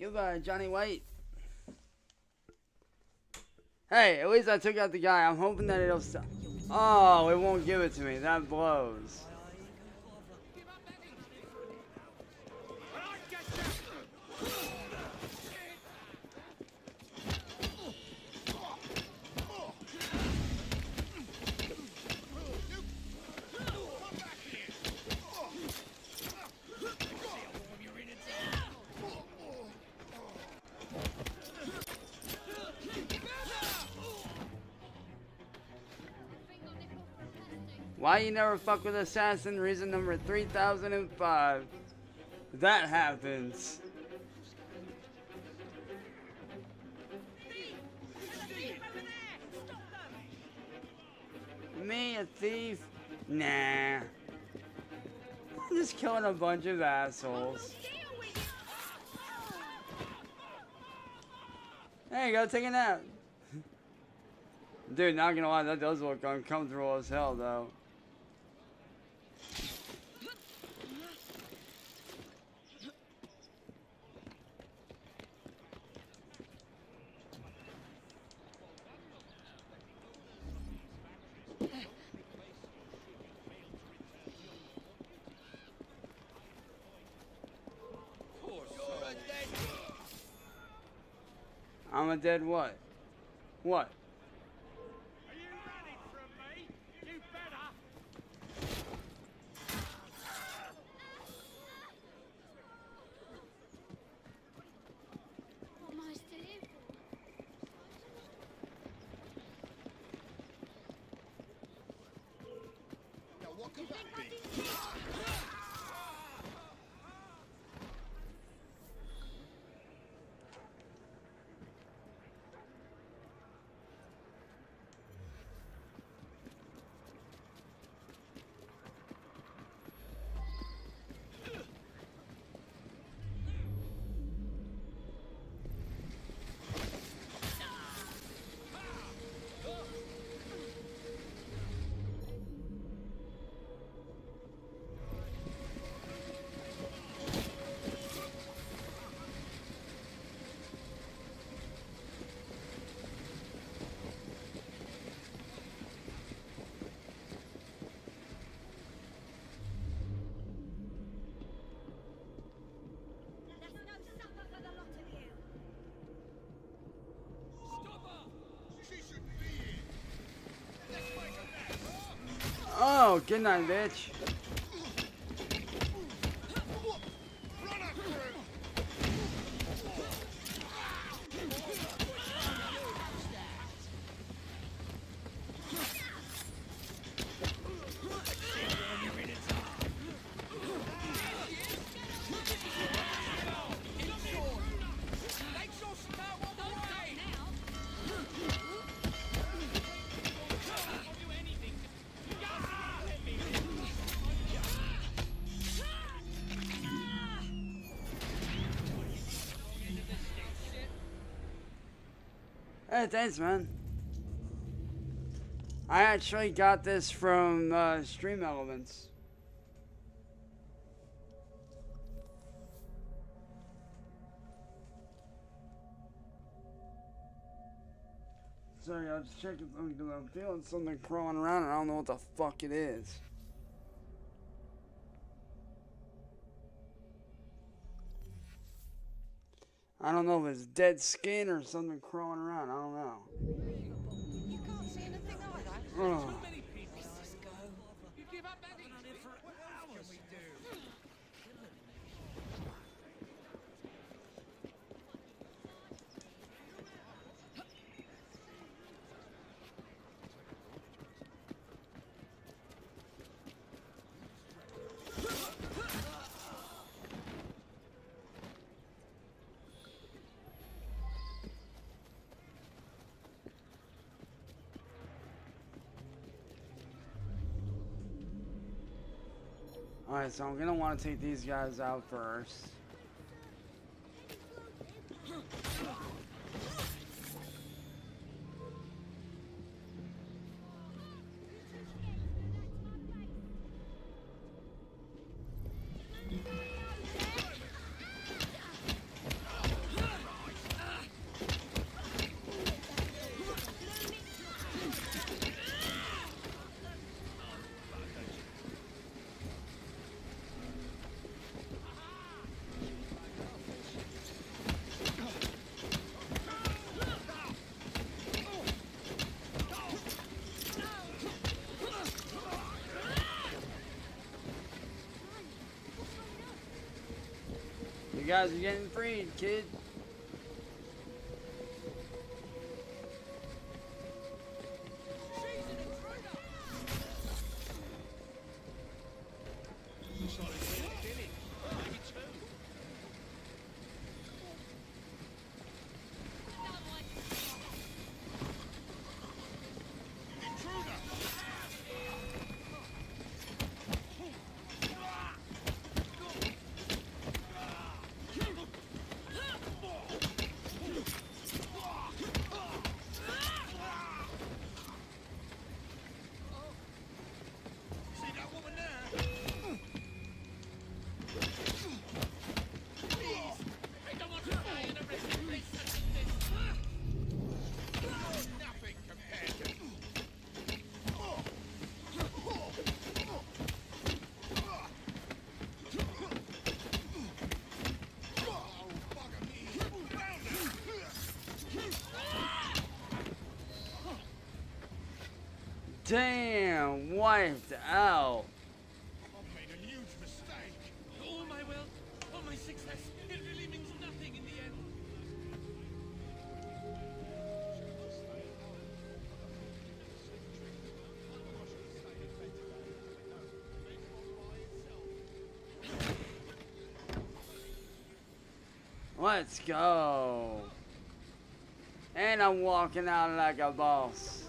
Goodbye, Johnny White. Hey, at least I took out the guy. I'm hoping that it'll stop. Oh, it won't give it to me. That blows. Why you never fuck with assassin? Reason number three thousand five. That happens. Me a thief? Nah. I'm just killing a bunch of assholes. There you go, take a nap. Dude, not gonna lie, that does look uncomfortable as hell though. I'm a dead what? What? Are you running from me? You better. What am I still here for? Now what could that be? Oh, good night, bitch. Hey, thanks, man. I actually got this from uh, Stream Elements. Sorry, I was checking something because I'm feeling something crawling around and I don't know what the fuck it is. I don't know if it's dead skin or something crawling around. I don't know. You can't see anything either. Oh. Too many people. Go. You give up that easy. What else can we do? Alright, so I'm gonna want to take these guys out first. You guys are getting freed, kid. Damn, wiped out. I've made a huge mistake. All my wealth, all my success, it really means nothing in the end. Let's go. And I'm walking out like a boss.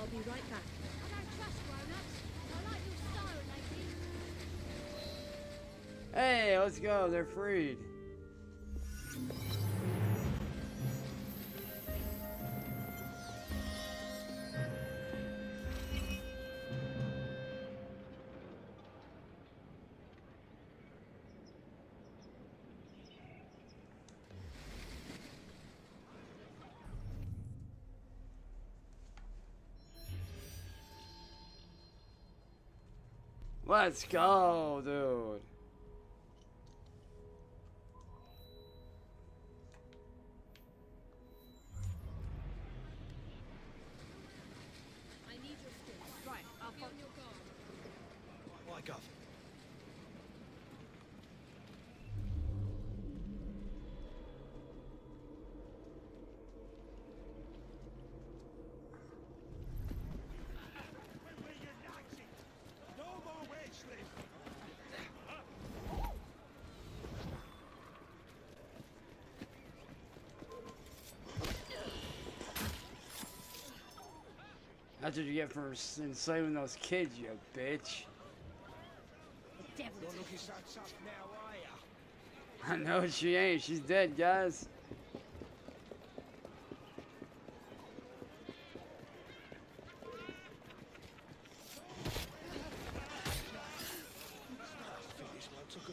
I'll be right back. I don't trust grown-ups. I like your style, lady. Hey, let's go. They're freed. Let's go, dude. I need your skills. Right, I'll be on your guard. Like off. That's what you get for enslaving those kids, you bitch. Devil. Don't look so tough now, are ya? I know she ain't. She's dead, guys.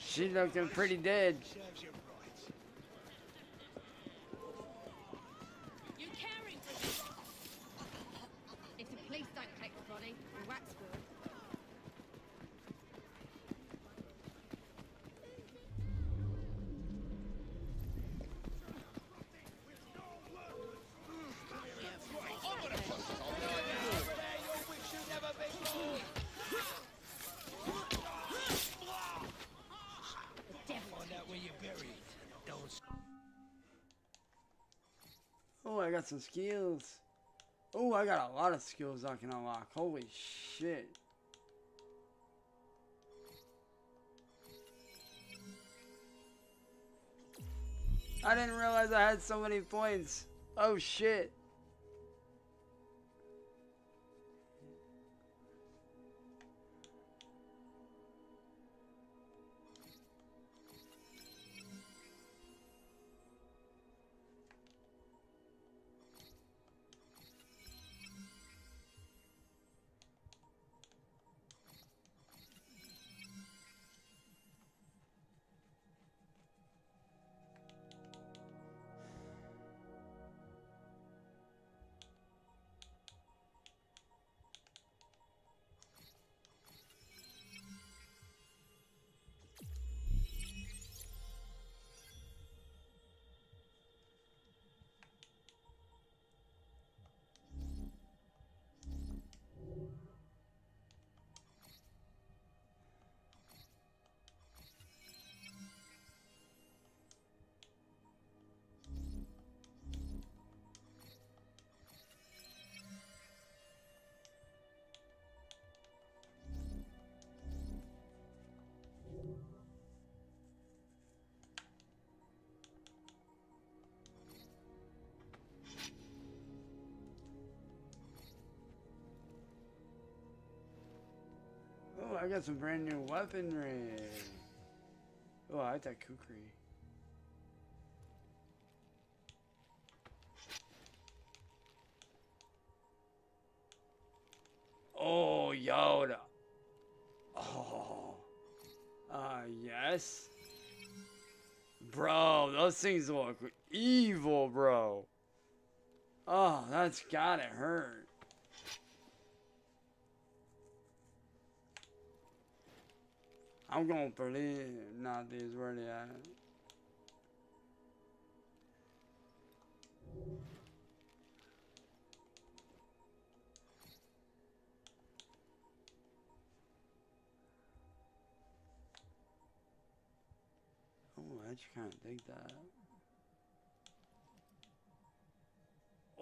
She's looking pretty dead. I got some skills. Oh, I got a lot of skills I can unlock. Holy shit. I didn't realize I had so many points. Oh shit. I got some brand new weaponry. Oh, I had that kukri. Oh, Yoda. Oh. Uh, yes. Bro, those things look evil, bro. Oh, that's gotta hurt. I'm gonna believe not these where they at. Oh, I just can't dig that.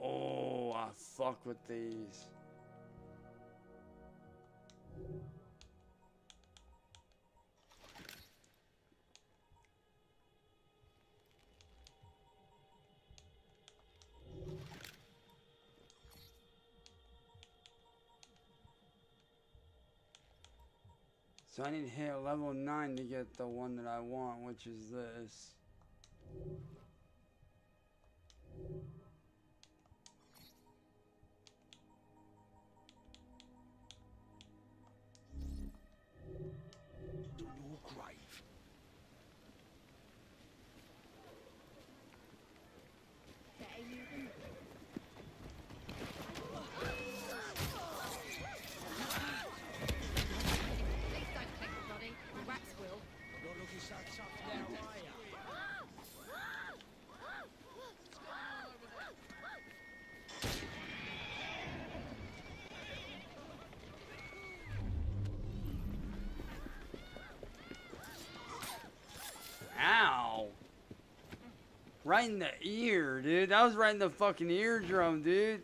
Oh, I fuck with these. So I need to hit level nine to get the one that I want, which is this. Right in the ear, dude. That was right in the fucking eardrum, dude.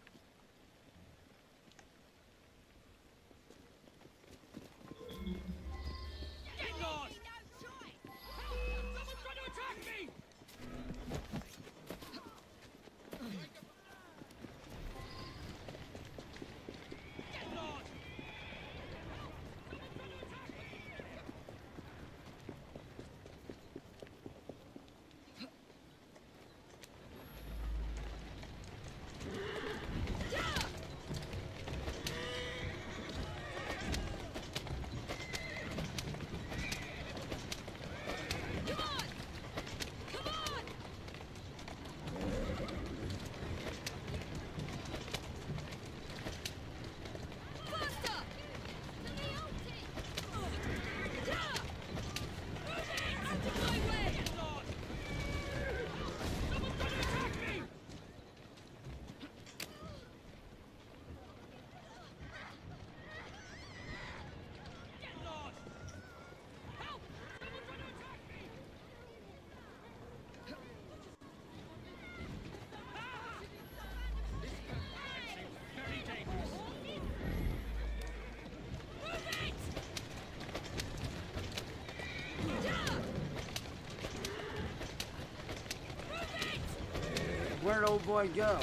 Where'd old boy go?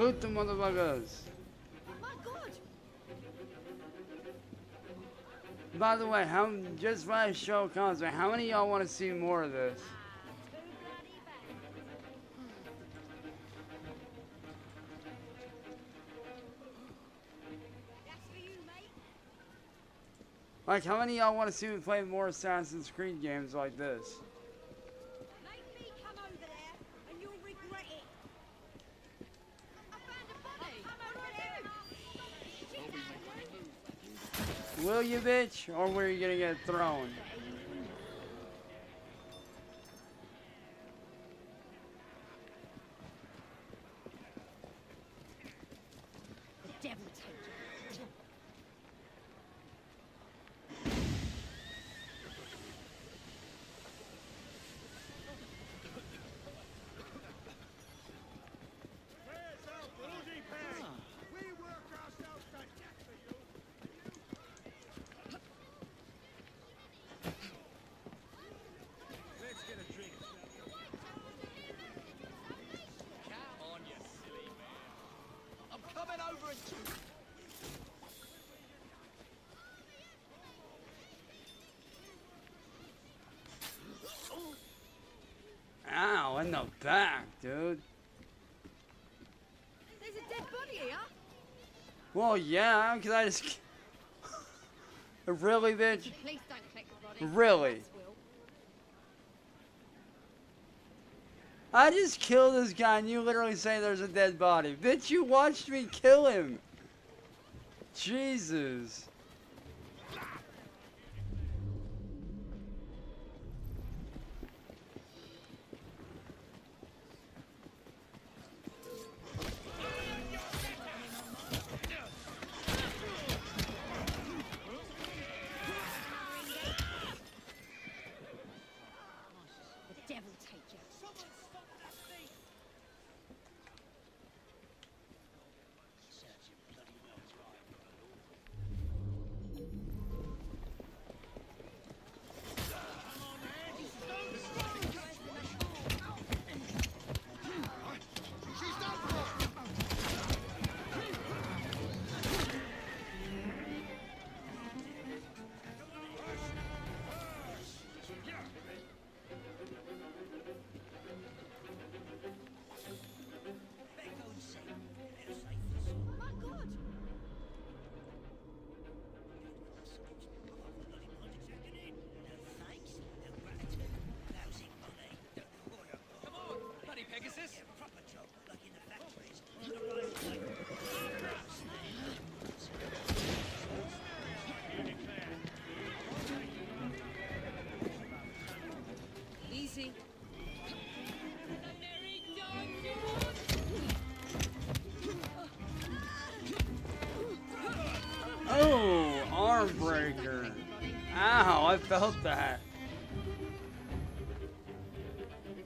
Loot the motherfuckers. By the way, how just by show of hands, how many of y'all want to see more of this? Like, how many of y'all want to see me play more Assassin's Creed games like this? Make me come over there, and you'll regret it. I found a body. Come over there. Will you, bitch, or were you gonna get thrown? Ow, in the back, dude. There's a dead body here. Well, yeah, because I just... Really, bitch? Please don't click the body. Really? I just killed this guy and you literally say there's a dead body. Bitch, you watched me kill him. Jesus. Felt that.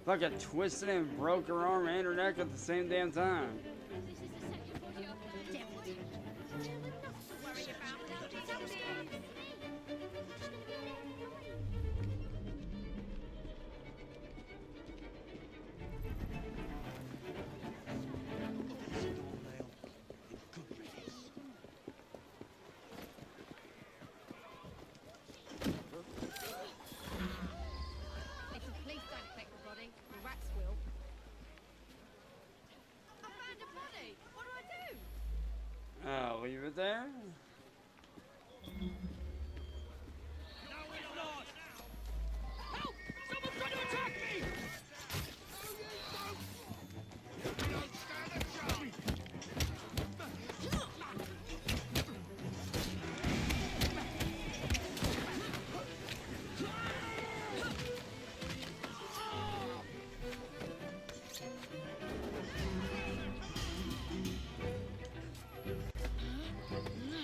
Fucking twisted and broke her arm and her neck at the same damn time. There? No.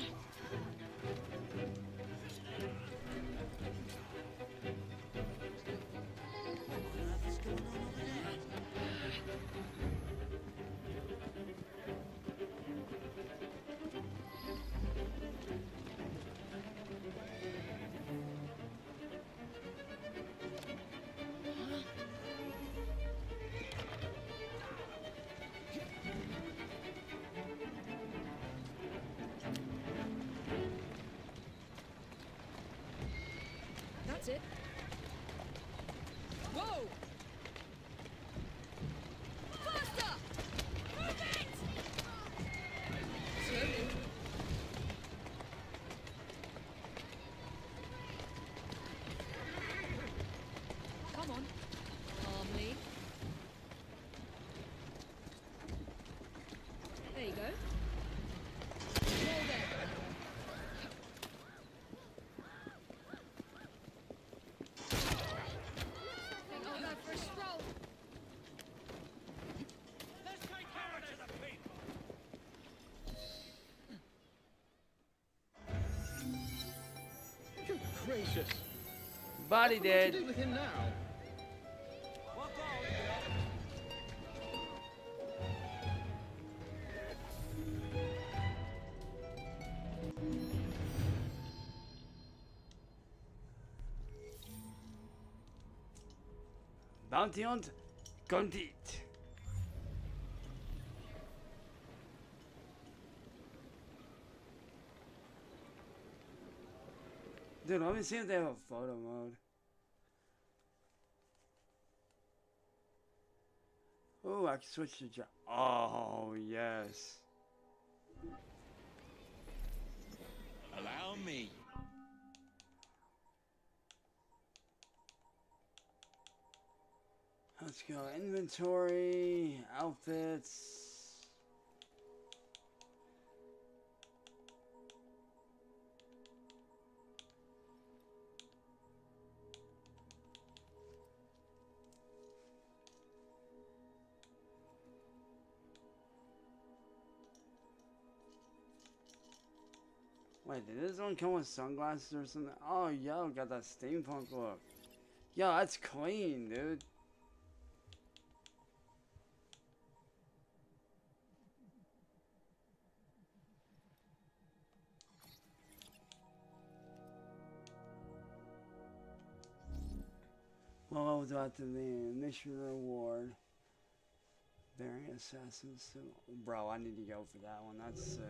That's it. Whoa! Faster! Move it! Slowly. Come on. Calmly. There you go. More there. Gracious. Body dead. What do you do with him now? Bounty hunt complete. Dude, I haven't seen if they have a photo mode. Oh, I can switch to job. Oh, yes. Allow me. Let's go. Inventory, outfits. Wait, did this one come with sunglasses or something? Oh, yo, got that steampunk look. Yo, that's clean, dude. What level do I have to be in? Mission reward. Bearing assassins. Bro, I need to go for that one. That's sick.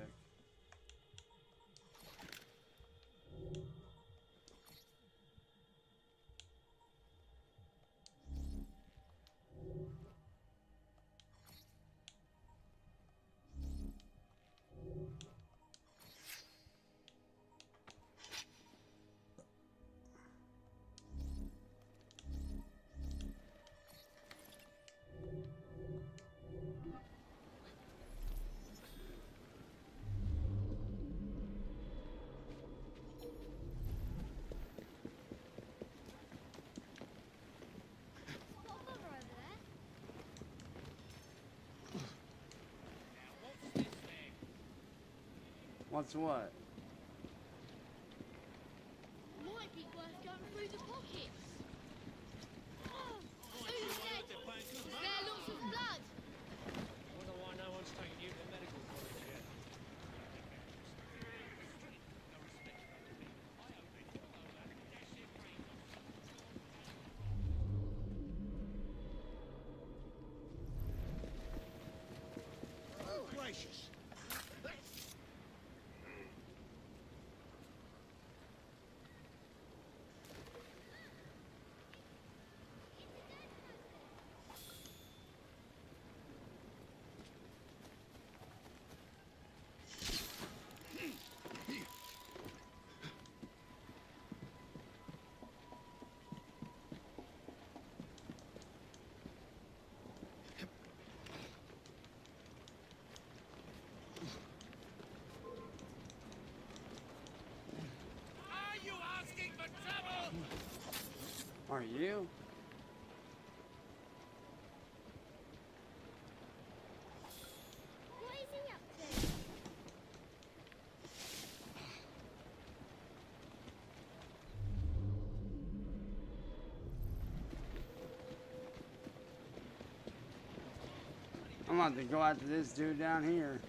What's what? Might be worth going through the pockets. Oh, who's dead? There's there lots of blood. I wonder why no one's taken you to medical college yet. Oh, gracious. Are you? What is he up to? I'm about to go after this dude down here.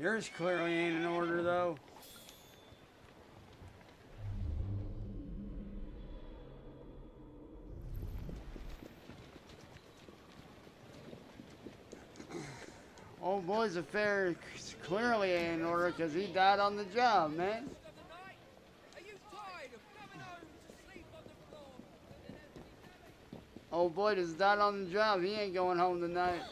Yours clearly ain't in order, though. Old boy's affair clearly ain't in order because he died on the job, man. Old boy just died on the job. He ain't going home tonight.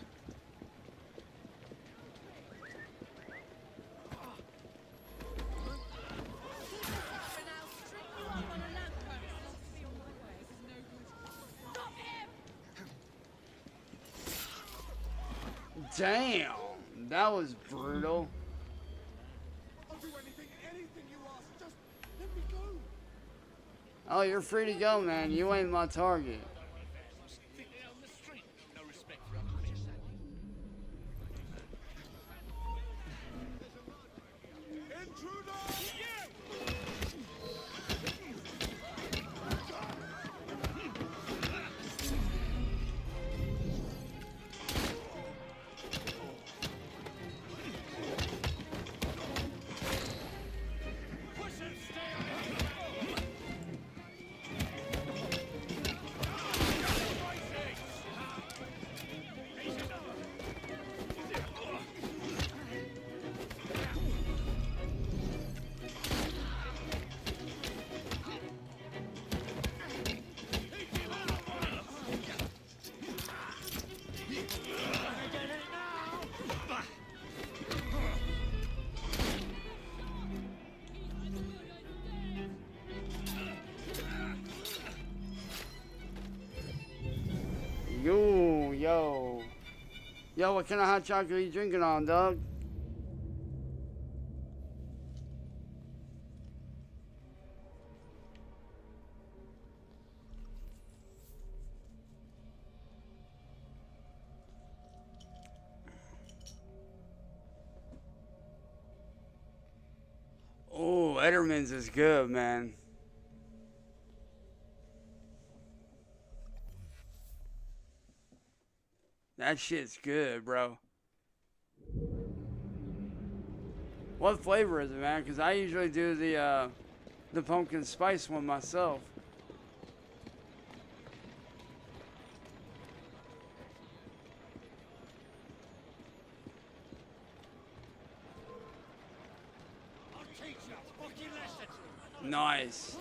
Damn, that was brutal. I'll do anything, anything you ask. Just let me go. Oh, you're free to go, man. You ain't my target. Yo, what kind of hot chocolate are you drinking on, dog? Oh, Ederman's is good, man. That shit's good, bro. What flavor is it, man? Because I usually do the uh, the pumpkin spice one myself. I'll teach you a fucking lesson. Nice.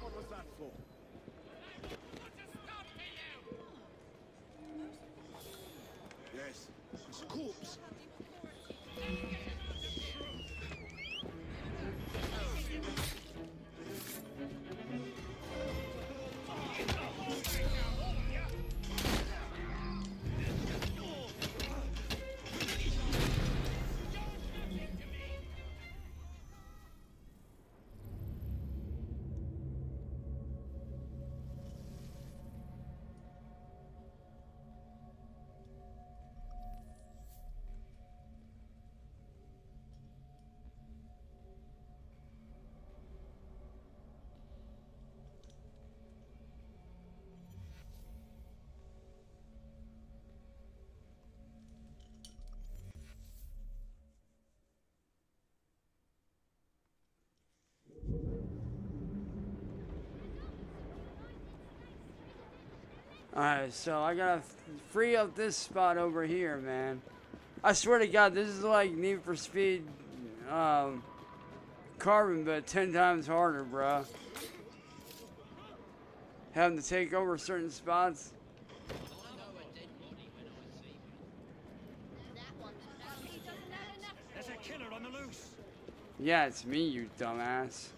What was that for? It's corpse. Alright, so I gotta free up this spot over here, man. I swear to God, this is like Need for Speed um, Carbon, but ten times harder, bruh. Having to take over certain spots. There's a killer on the loose. Yeah, it's me, you dumbass.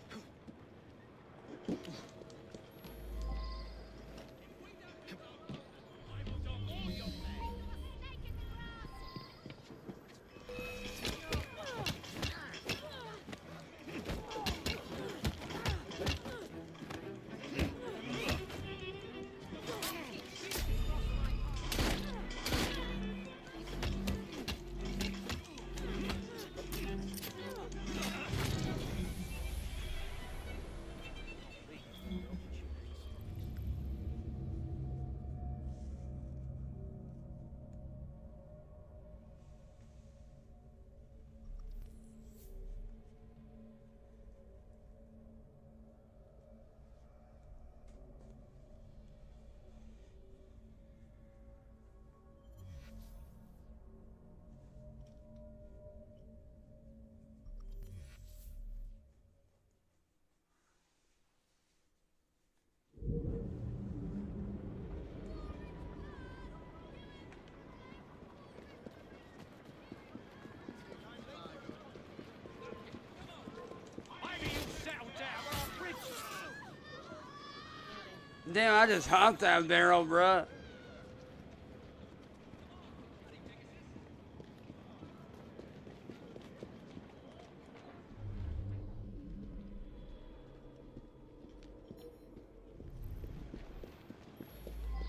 Damn, I just hopped that barrel, bruh.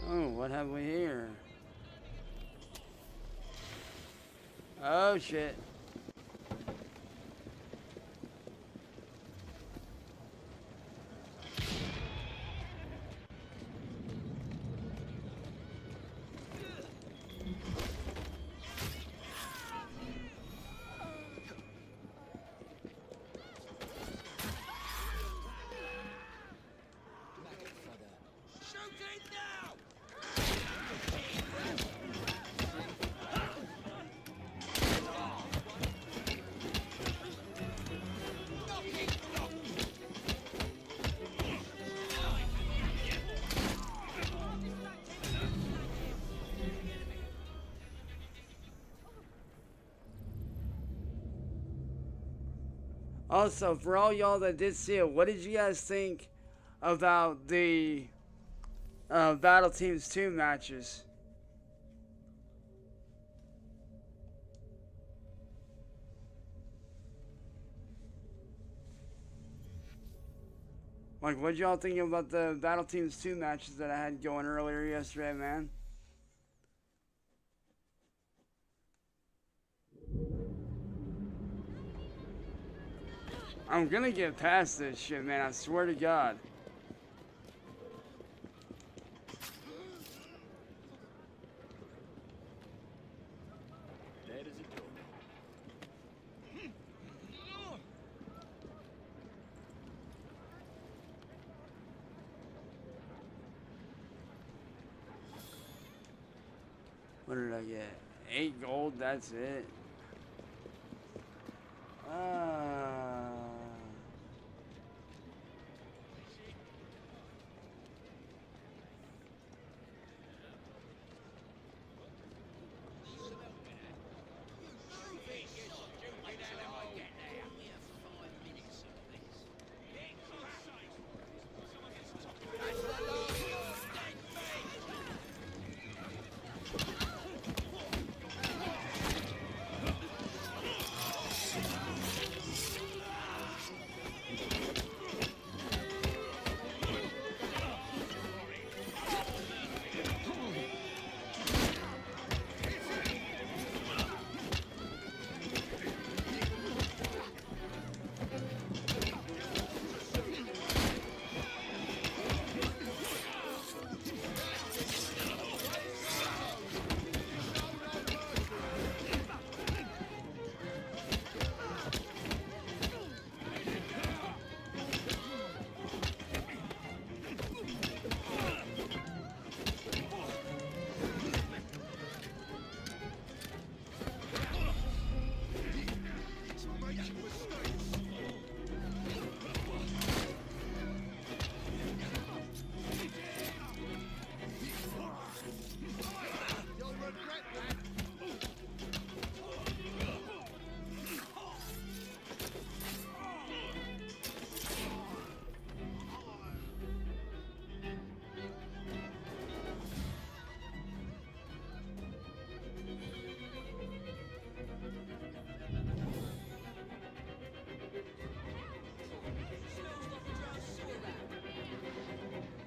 Oh, what have we here? Oh, shit. Also, for all y'all that did see it, what did you guys think about the uh, Battle Teams two matches? Like, what did y'all think about the Battle Teams two matches that I had going earlier yesterday, man? I'm gonna get past this shit, man, I swear to God. That is it. What did I get? Eight gold, that's it. Uh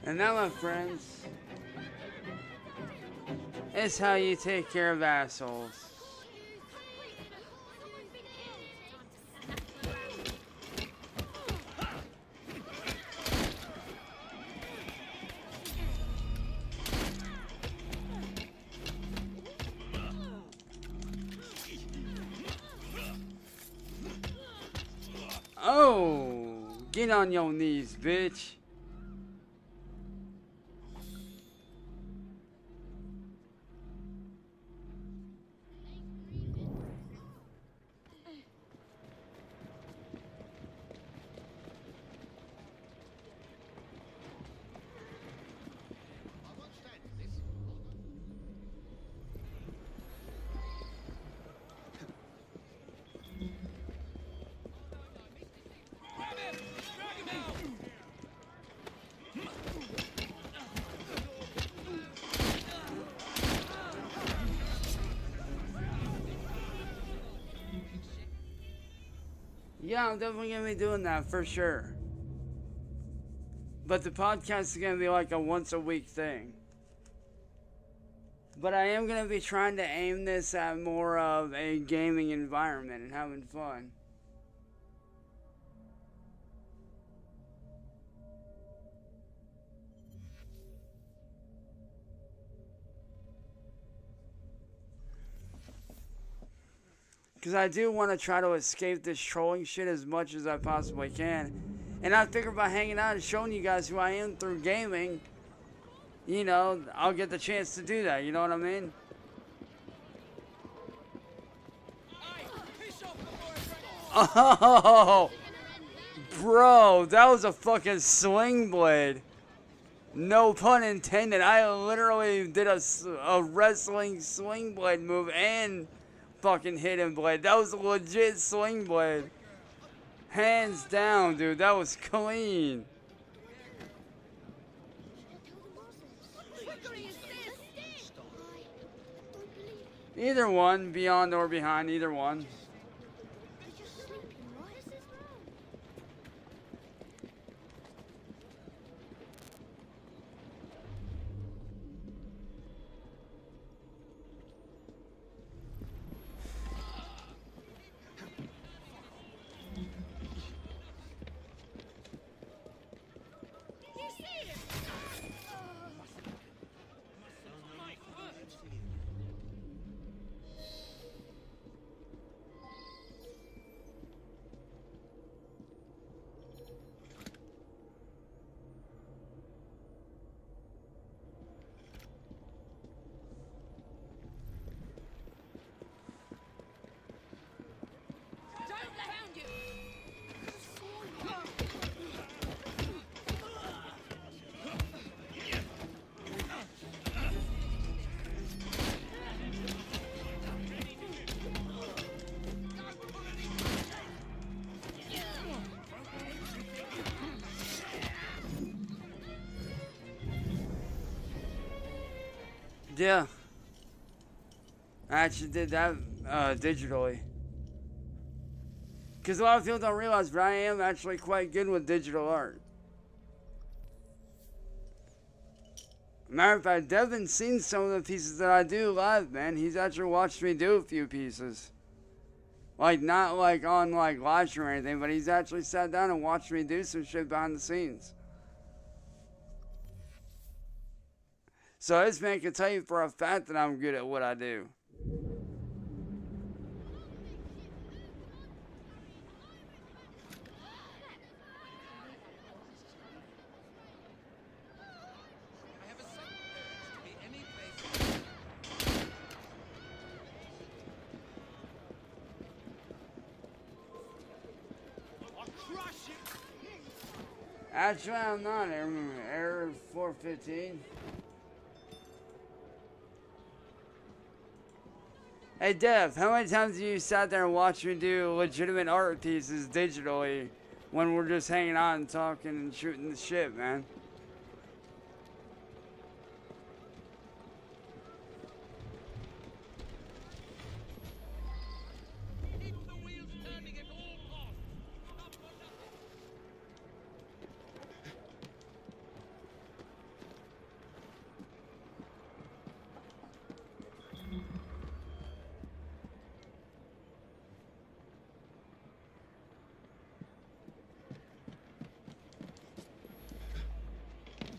And that, my friends, is how you take care of assholes. Oh, get on your knees, bitch. Yeah, I'm definitely going to be doing that for sure. But the podcast is going to be like a once a week thing. But I am going to be trying to aim this at more of a gaming environment and having fun. Because I do want to try to escape this trolling shit as much as I possibly can. And I figure by hanging out and showing you guys who I am through gaming, you know, I'll get the chance to do that, you know what I mean? Oh! Bro, that was a fucking sling blade. No pun intended. I literally did a, a wrestling sling blade move and fucking hidden blade. That was a legit sling blade. Hands down, dude. That was clean. Either one, beyond or behind, either one. Yeah, I actually did that uh, digitally. Because a lot of people don't realize, but I am actually quite good with digital art. Matter of fact, Devin's seen some of the pieces that I do live, man. He's actually watched me do a few pieces. Like, not like on like live stream or anything, but he's actually sat down and watched me do some shit behind the scenes. So this man can tell you for a fact that I'm good at what I do. Actually, I'm not. Error four fifteen. Hey Dev, how many times have you sat there and watched me do legitimate art pieces digitally when we're just hanging out and talking and shooting the shit, man?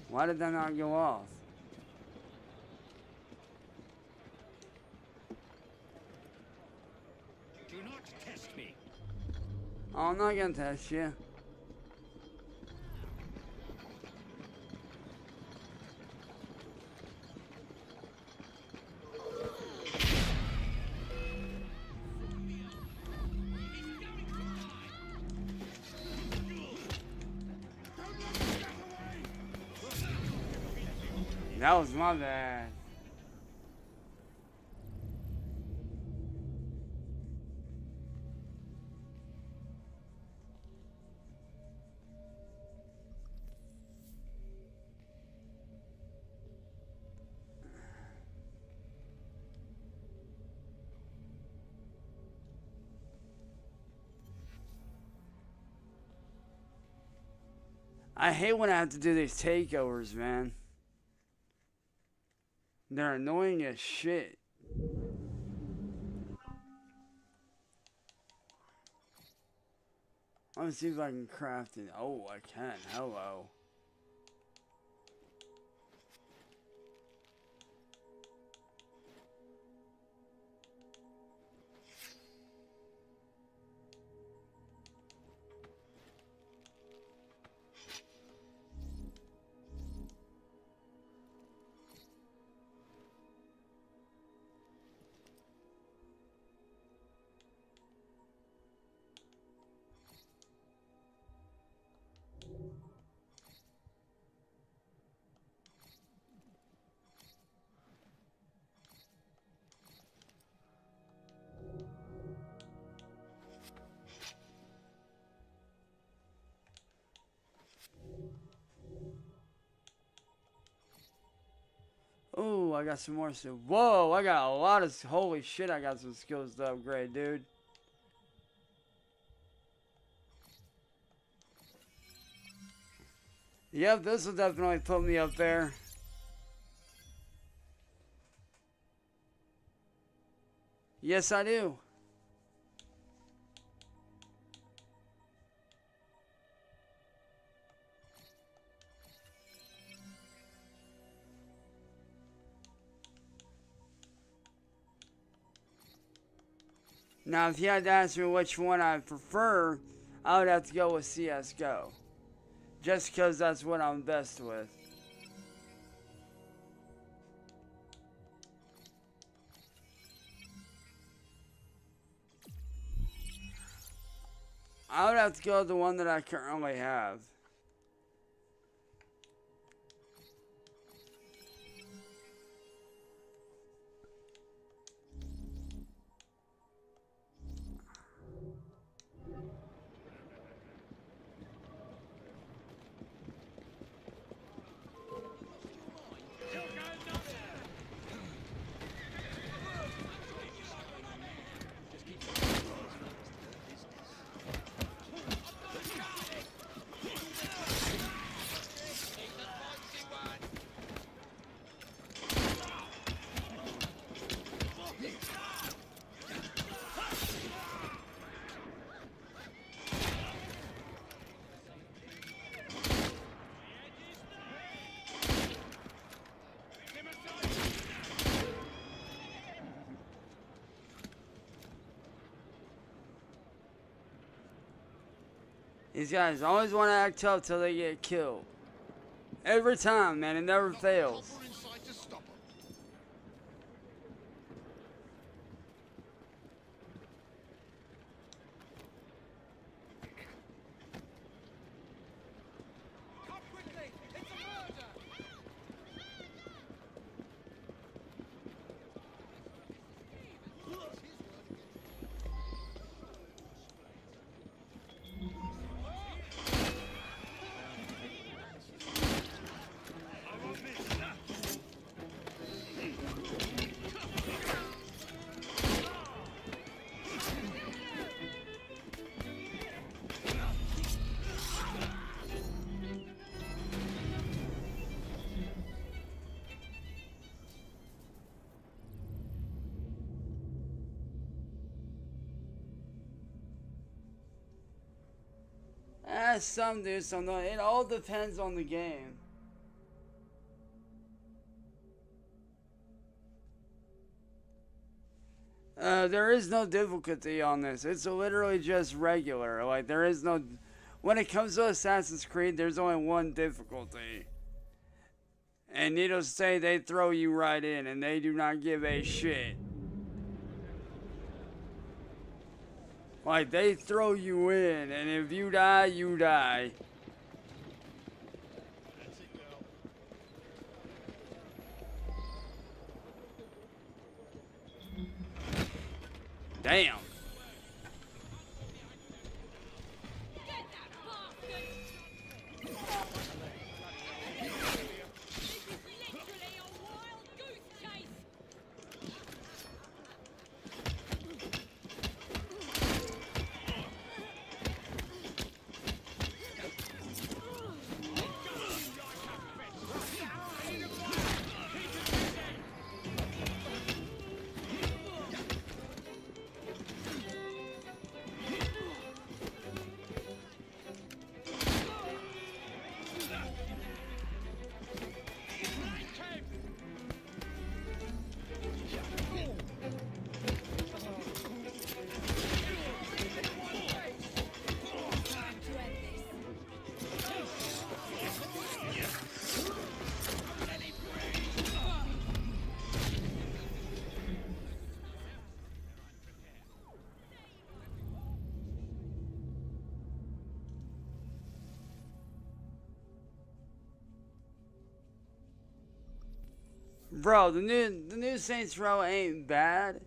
Why did that not go off? Do not test me. Oh, I'm not gonna test you. That was my bad. I hate when I have to do these takeovers, man. They're annoying as shit. Let me see if I can craft it. Oh, I can. Hello. Oh, I got some more stuff. Whoa, I got a lot of... Holy shit, I got some skills to upgrade, dude. Yep, this will definitely put me up there. Yes, I do. Now, if you had to ask me which one I prefer, I would have to go with C S G O. Just because that's what I'm best with. I would have to go with the one that I currently have. These guys always want to act tough till they get killed. Every time, man, it never fails. Some do, some don't. It all depends on the game. Uh, there is no difficulty on this. It's literally just regular. Like, there is no... When it comes to Assassin's Creed, there's only one difficulty. And needless to say, they throw you right in, and they do not give a shit. Like, they throw you in, and if you die, you die. Damn. Bro, the new the new Saints Row ain't bad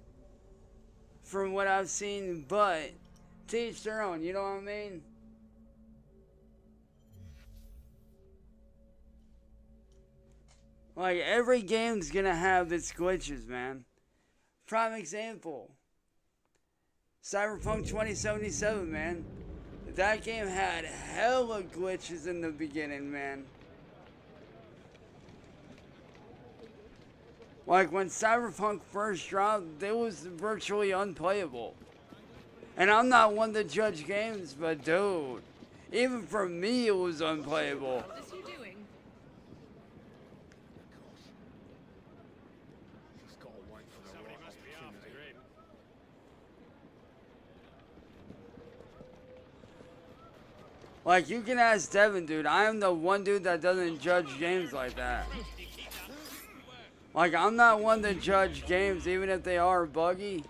from what I've seen, but to each their own, you know what I mean? Like, every game's gonna have its glitches, man. Prime example, Cyberpunk twenty seventy-seven, man. That game had hella glitches in the beginning, man. Like, when Cyberpunk first dropped, it was virtually unplayable. And I'm not one to judge games, but dude, even for me, it was unplayable. What is you doing? Like, you can ask Devin, dude. I am the one dude that doesn't judge games like that. Like, I'm not one to judge games, even if they are buggy.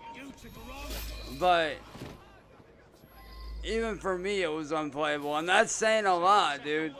But even for me, it was unplayable. And that's saying a lot, dude.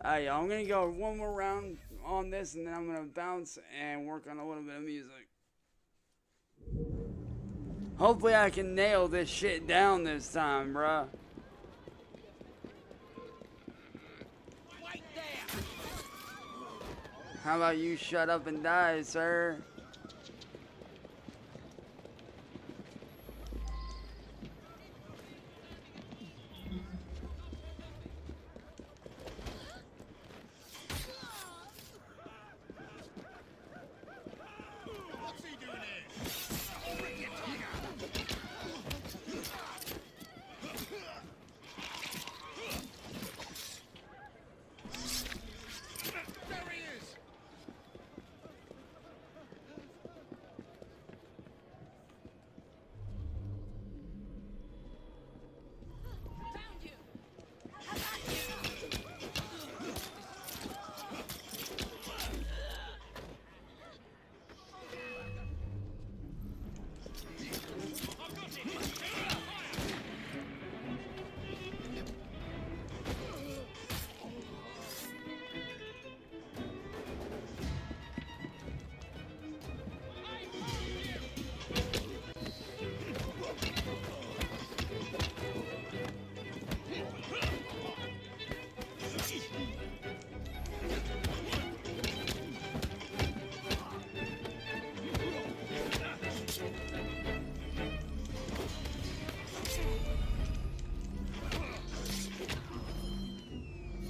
Alright, y'all, I'm gonna go one more round on this and then I'm gonna bounce and work on a little bit of music. Hopefully I can nail this shit down this time, bruh. Right there. How about you shut up and die, sir?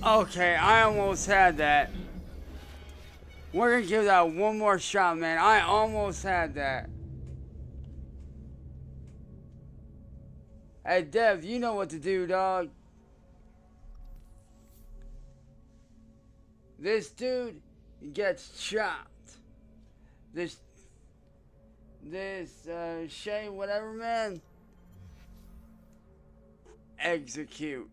Okay, I almost had that. We're gonna give that one more shot, man. I almost had that. Hey, Dev, you know what to do, dog. This dude gets chopped. This, this, uh, Shay, whatever, man. Execute.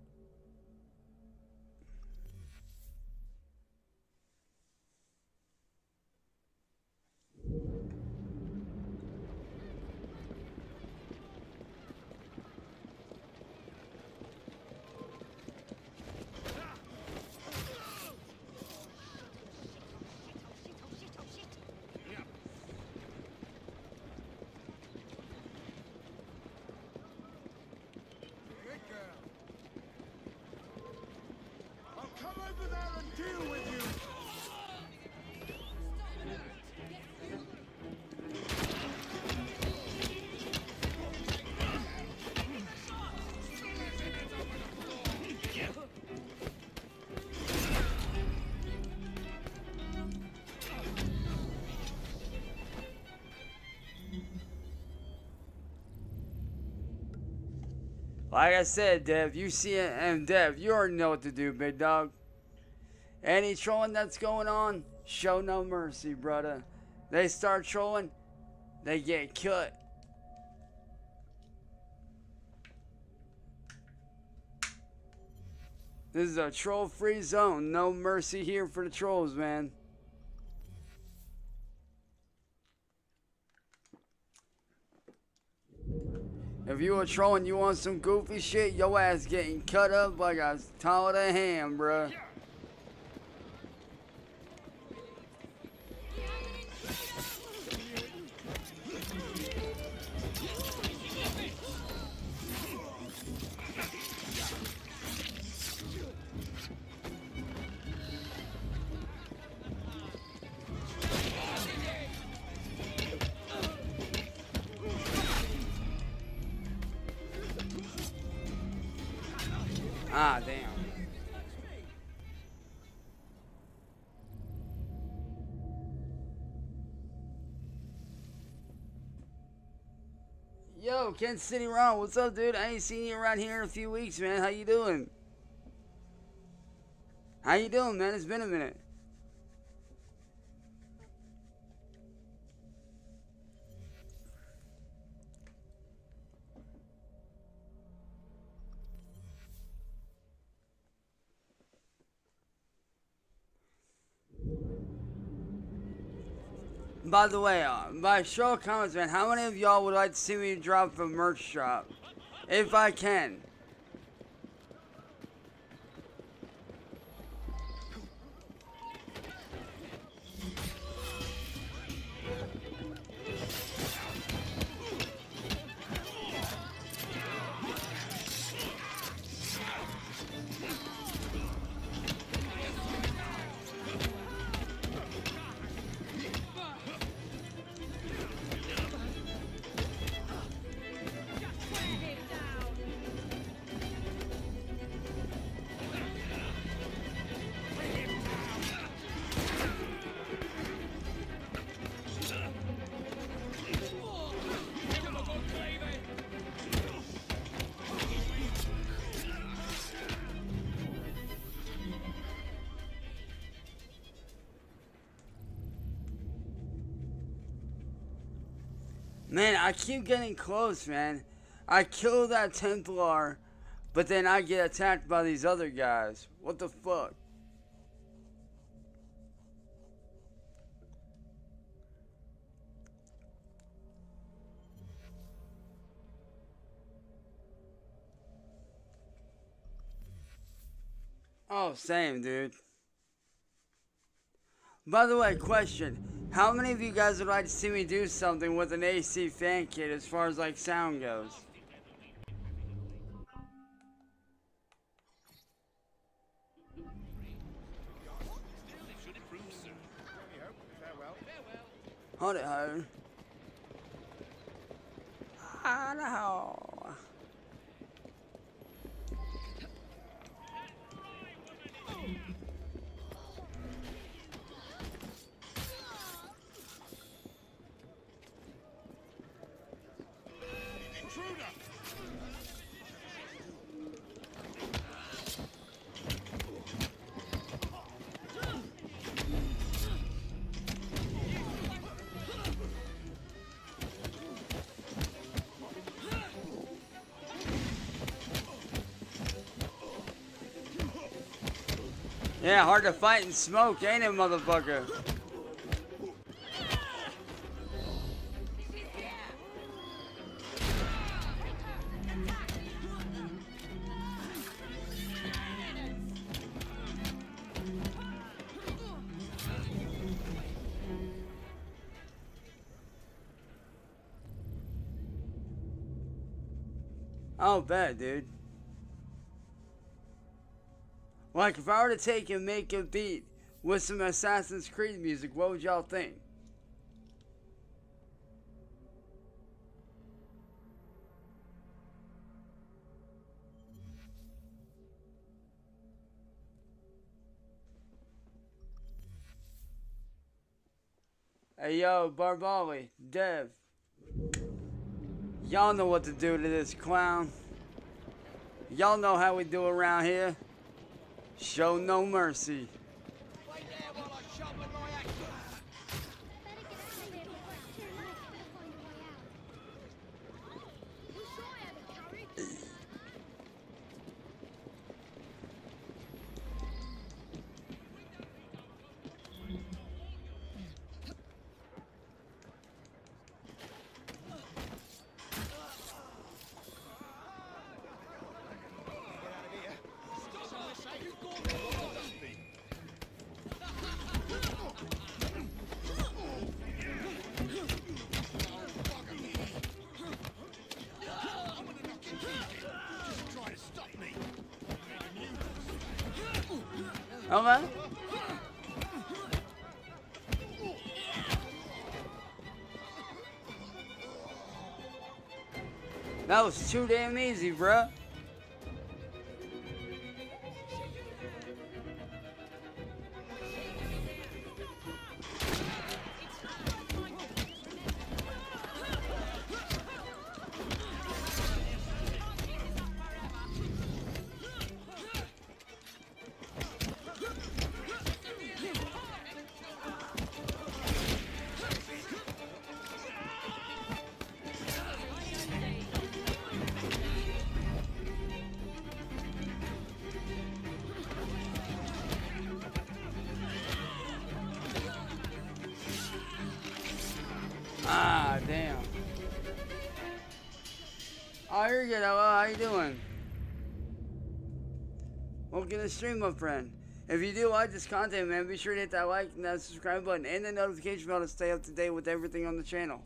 Like I said, Dev, you see it, and Dev, you already know what to do, big dog. Any trolling that's going on, show no mercy, brother. They start trolling, they get cut. This is a troll-free zone. No mercy here for the trolls, man. If you a troll and you want some goofy shit, your ass getting cut up like a toilet ham, bruh. Yeah. Ah, damn. Yo, Kansas City Raw, what's up, dude? I ain't seen you around here in a few weeks, man. How you doing? How you doing, man? It's been a minute. By the way, uh, by show of comments, man, how many of y'all would like to see me drop a merch drop? If I can. Man, I keep getting close, man. I kill that Templar, but then I get attacked by these other guys. What the fuck? Oh, same, dude. By the way, question. How many of you guys would like to see me do something with an A C fan kit as far as like sound goes? Hold it, ho. I know. Yeah, hard to fight in smoke, ain't it, motherfucker? I'll bet, dude. Like, if I were to take and make a beat with some Assassin's Creed music, what would y'all think? Hey, yo, Barbali, Dev. Y'all know what to do to this clown. Y'all know how we do around here. Show no mercy. Over. That was too damn easy, bruh. Stream, my friend. If you do like this content, man, be sure to hit that like and that subscribe button and the notification bell to stay up to date with everything on the channel.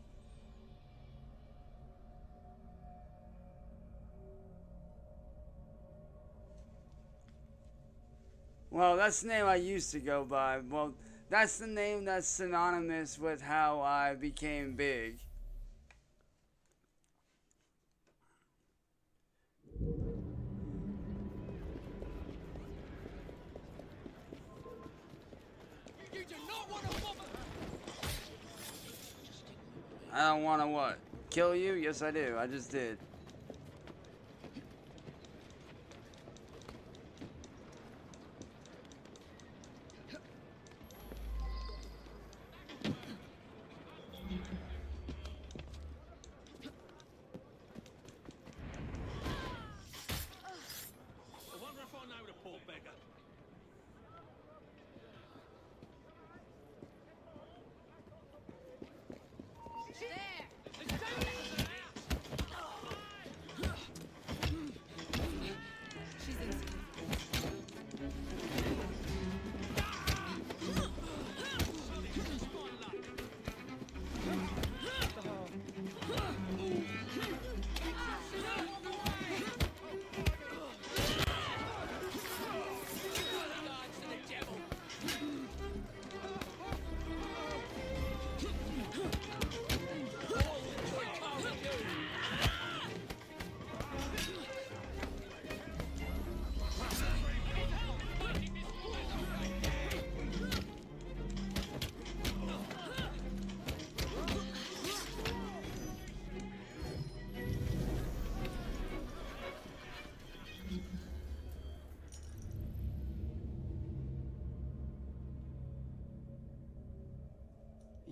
Well, that's the name I used to go by. Well, that's the name that's synonymous with how I became big. I don't want to what? Kill you? Yes, I do. I just did.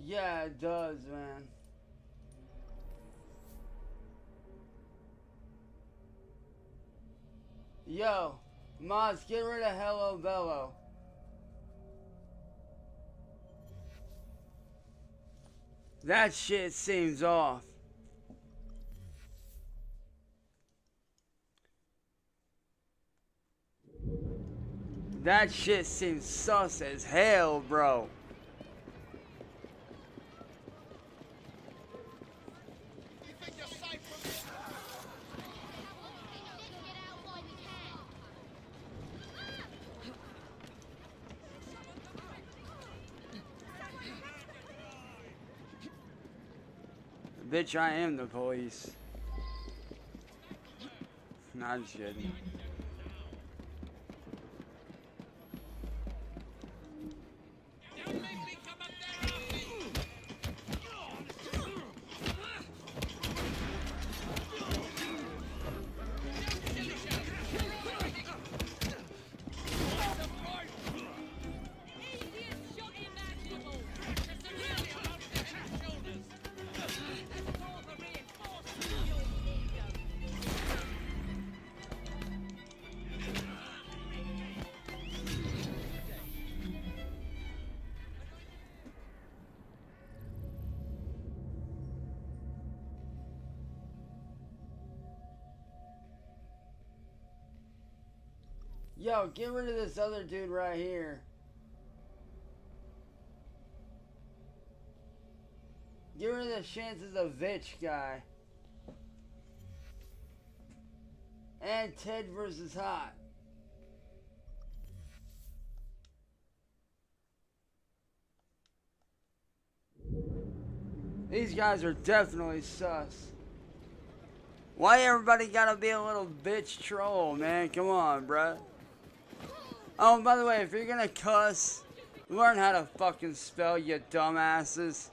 Yeah, it does, man. Yo, mods, get rid of Hello Bello. That shit seems off. That shit seems sus as hell, bro. Bitch, I am the police. Nah, I'm just kidding. Yo, get rid of this other dude right here. Get rid of the chances of Vitch guy. And Ted versus Hot. These guys are definitely sus. Why everybody gotta be a little bitch troll, man? Come on, bruh. Oh, and by the way, if you're gonna cuss, learn how to fucking spell, you dumbasses.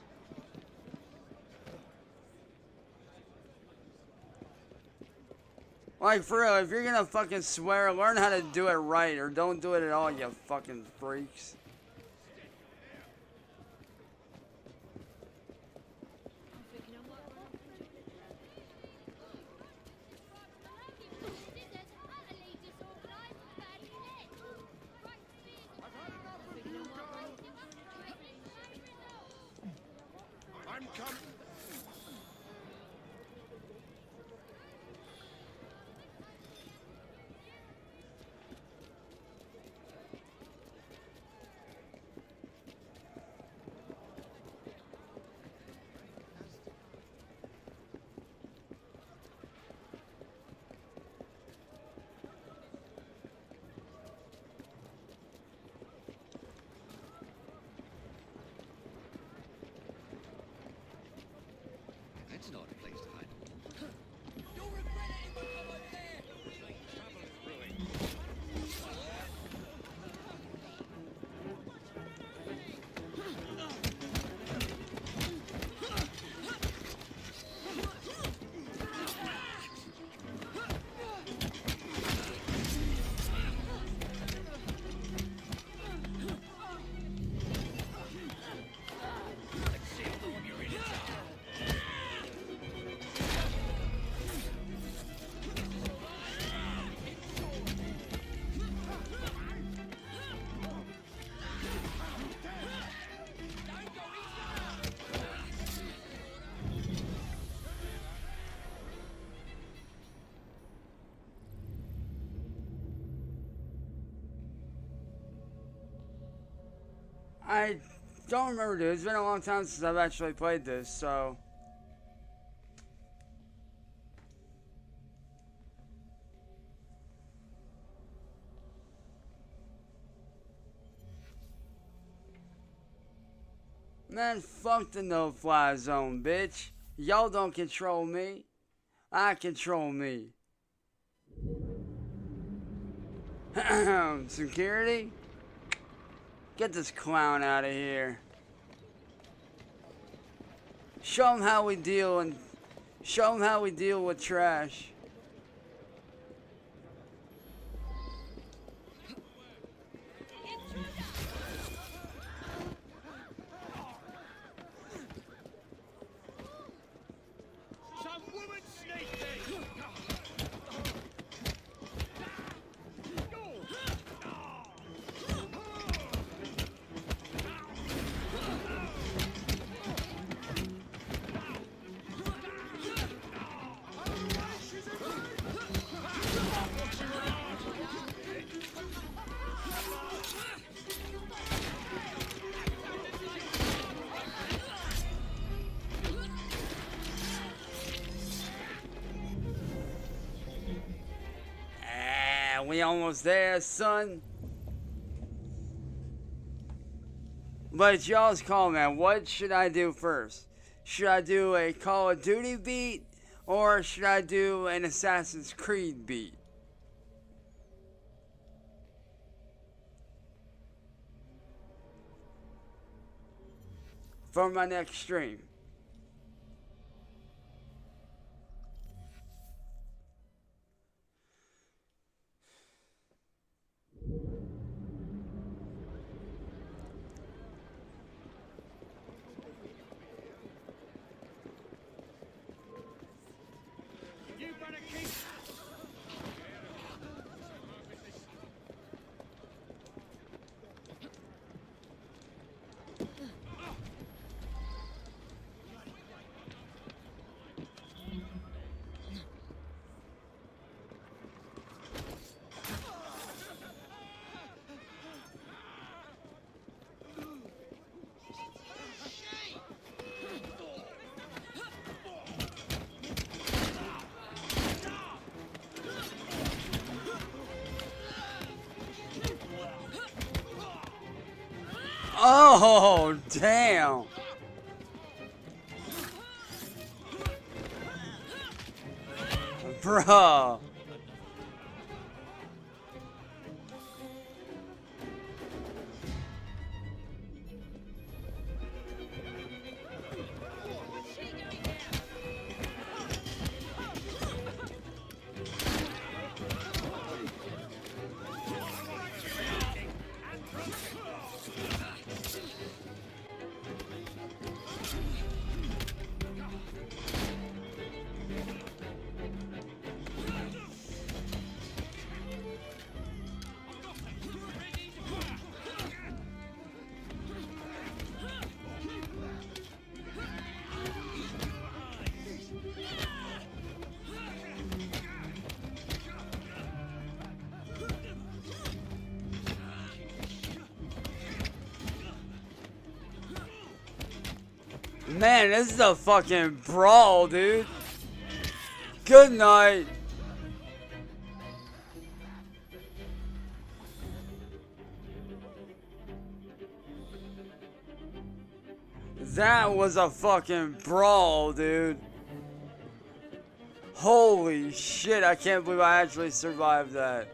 Like, for real, if you're gonna fucking swear, learn how to do it right, or don't do it at all, you fucking freaks. I don't remember, dude. It's been a long time since I've actually played this, so... Man, fuck the no-fly zone, bitch. Y'all don't control me. I control me. Security? Get this clown out of here. Show him how we deal and show him how we deal with trash. We almost there, son. But it's y'all's call, man. What should I do first? Should I do a Call of Duty beat? Or should I do an Assassin's Creed beat? For my next stream. Oh, damn. Bruh. Man, this is a fucking brawl, dude. Good night. That was a fucking brawl, dude. Holy shit, I can't believe I actually survived that.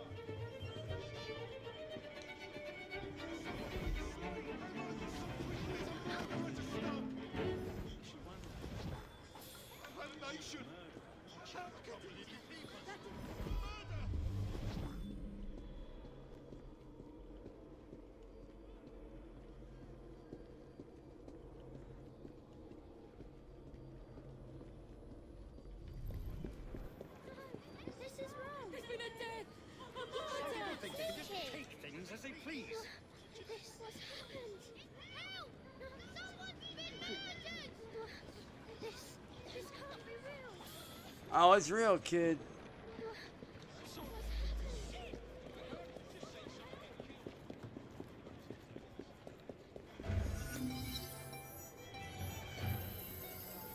Oh, it's real, kid.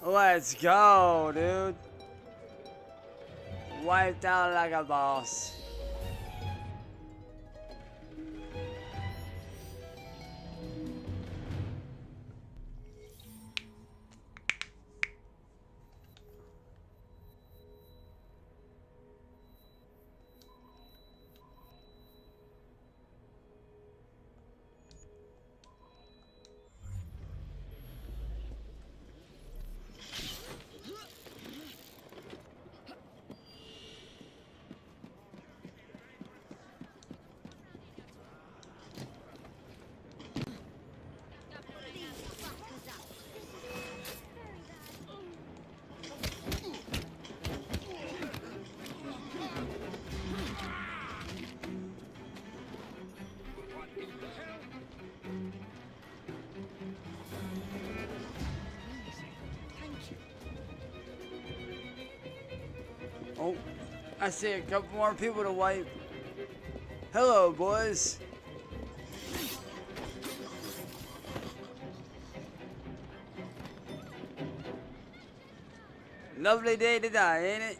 Let's go, dude. Wiped out like a boss. I see a couple more people to wipe. Hello, boys. Lovely day to die, ain't it?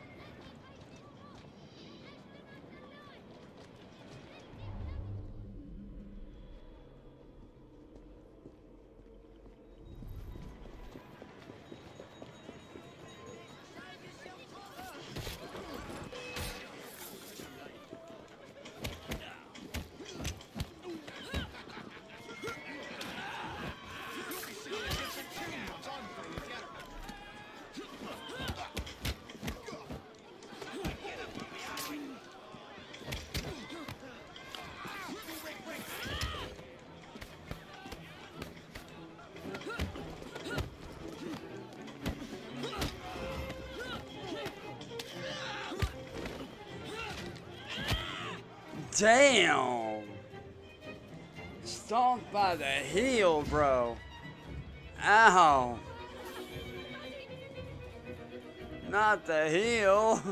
Damn! Stomped by the heel, bro. Ow. Not the heel. I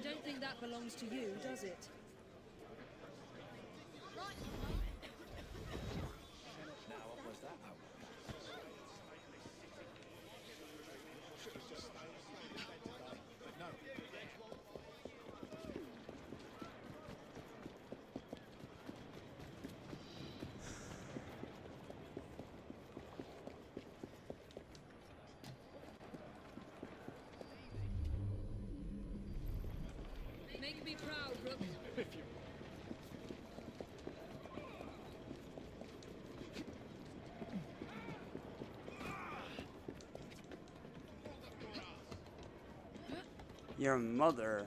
don't think that belongs to you, does it? Now, what was that? Make me proud, Rook. If you Your mother.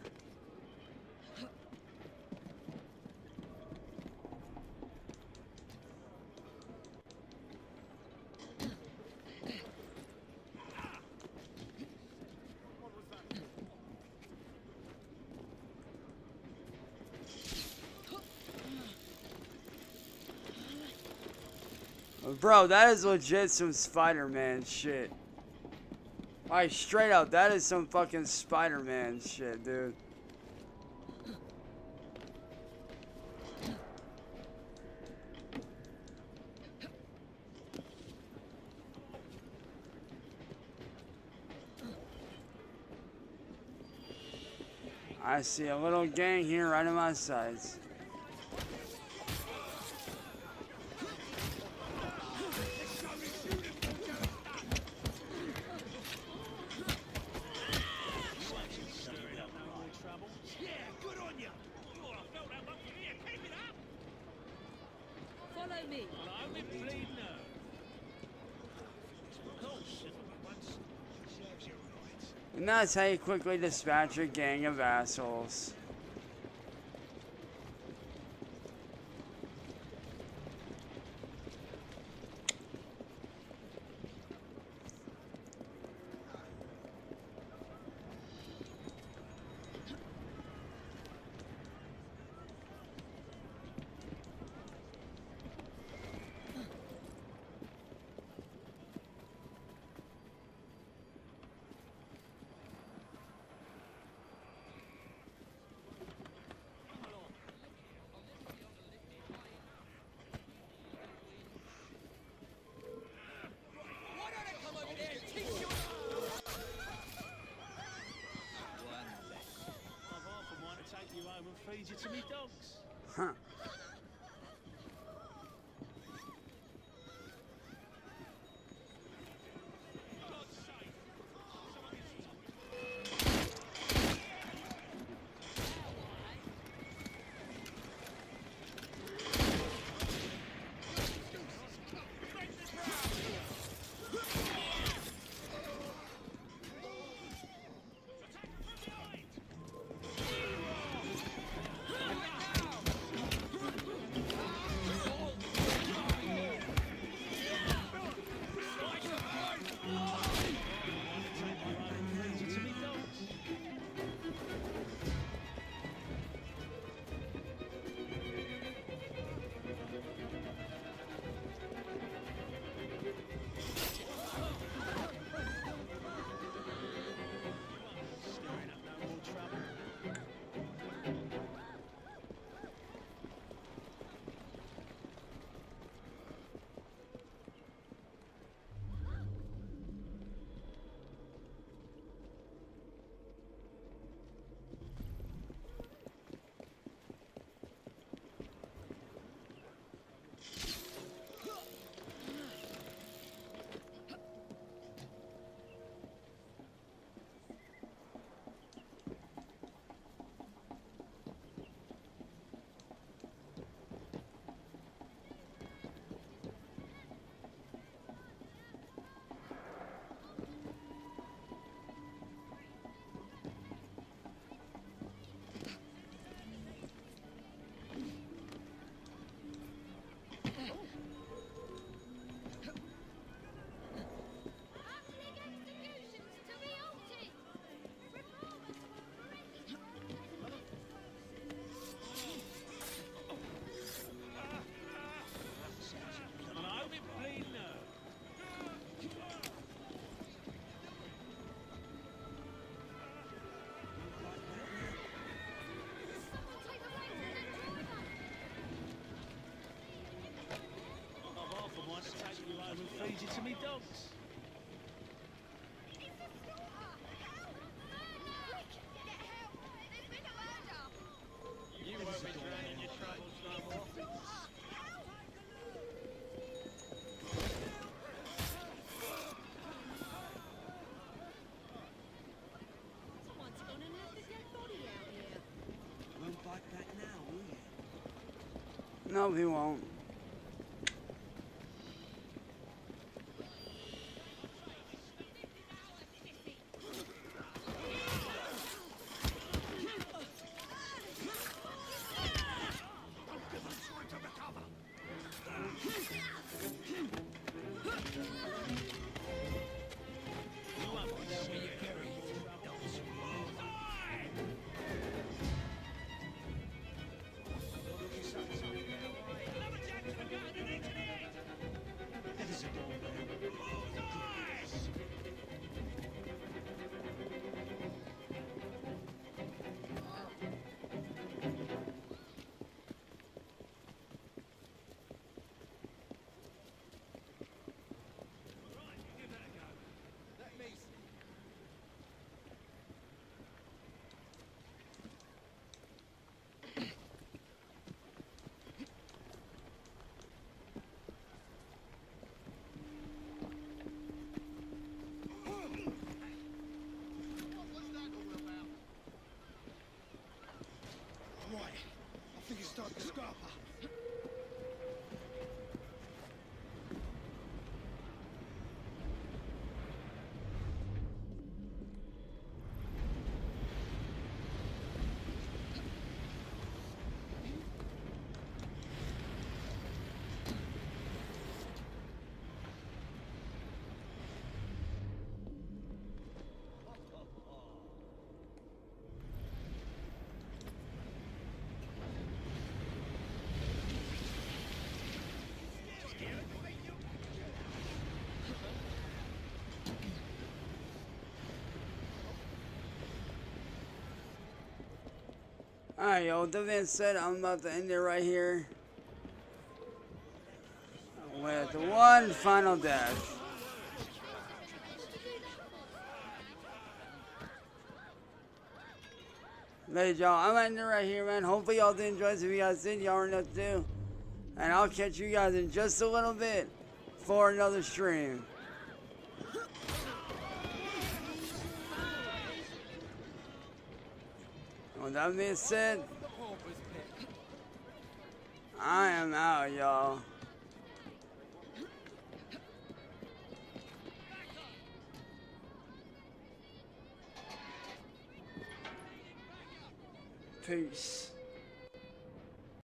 Bro, that is legit some Spider-Man shit. Alright, straight up, that is some fucking Spider-Man shit, dude. I see a little gang here right on my sides. And that's how you quickly dispatch a gang of assholes. To me dogs. Huh. To me dogs. No, he won't. Start the scarpa. Alright, yo, with that being said, I'm about to end it right here with one final death. Ladies, y'all, I'm ending it right here, man. Hopefully y'all did enjoy this. If you guys did, y'all already know what to do. And I'll catch you guys in just a little bit for another stream. With that being said, I am out, y'all. Peace.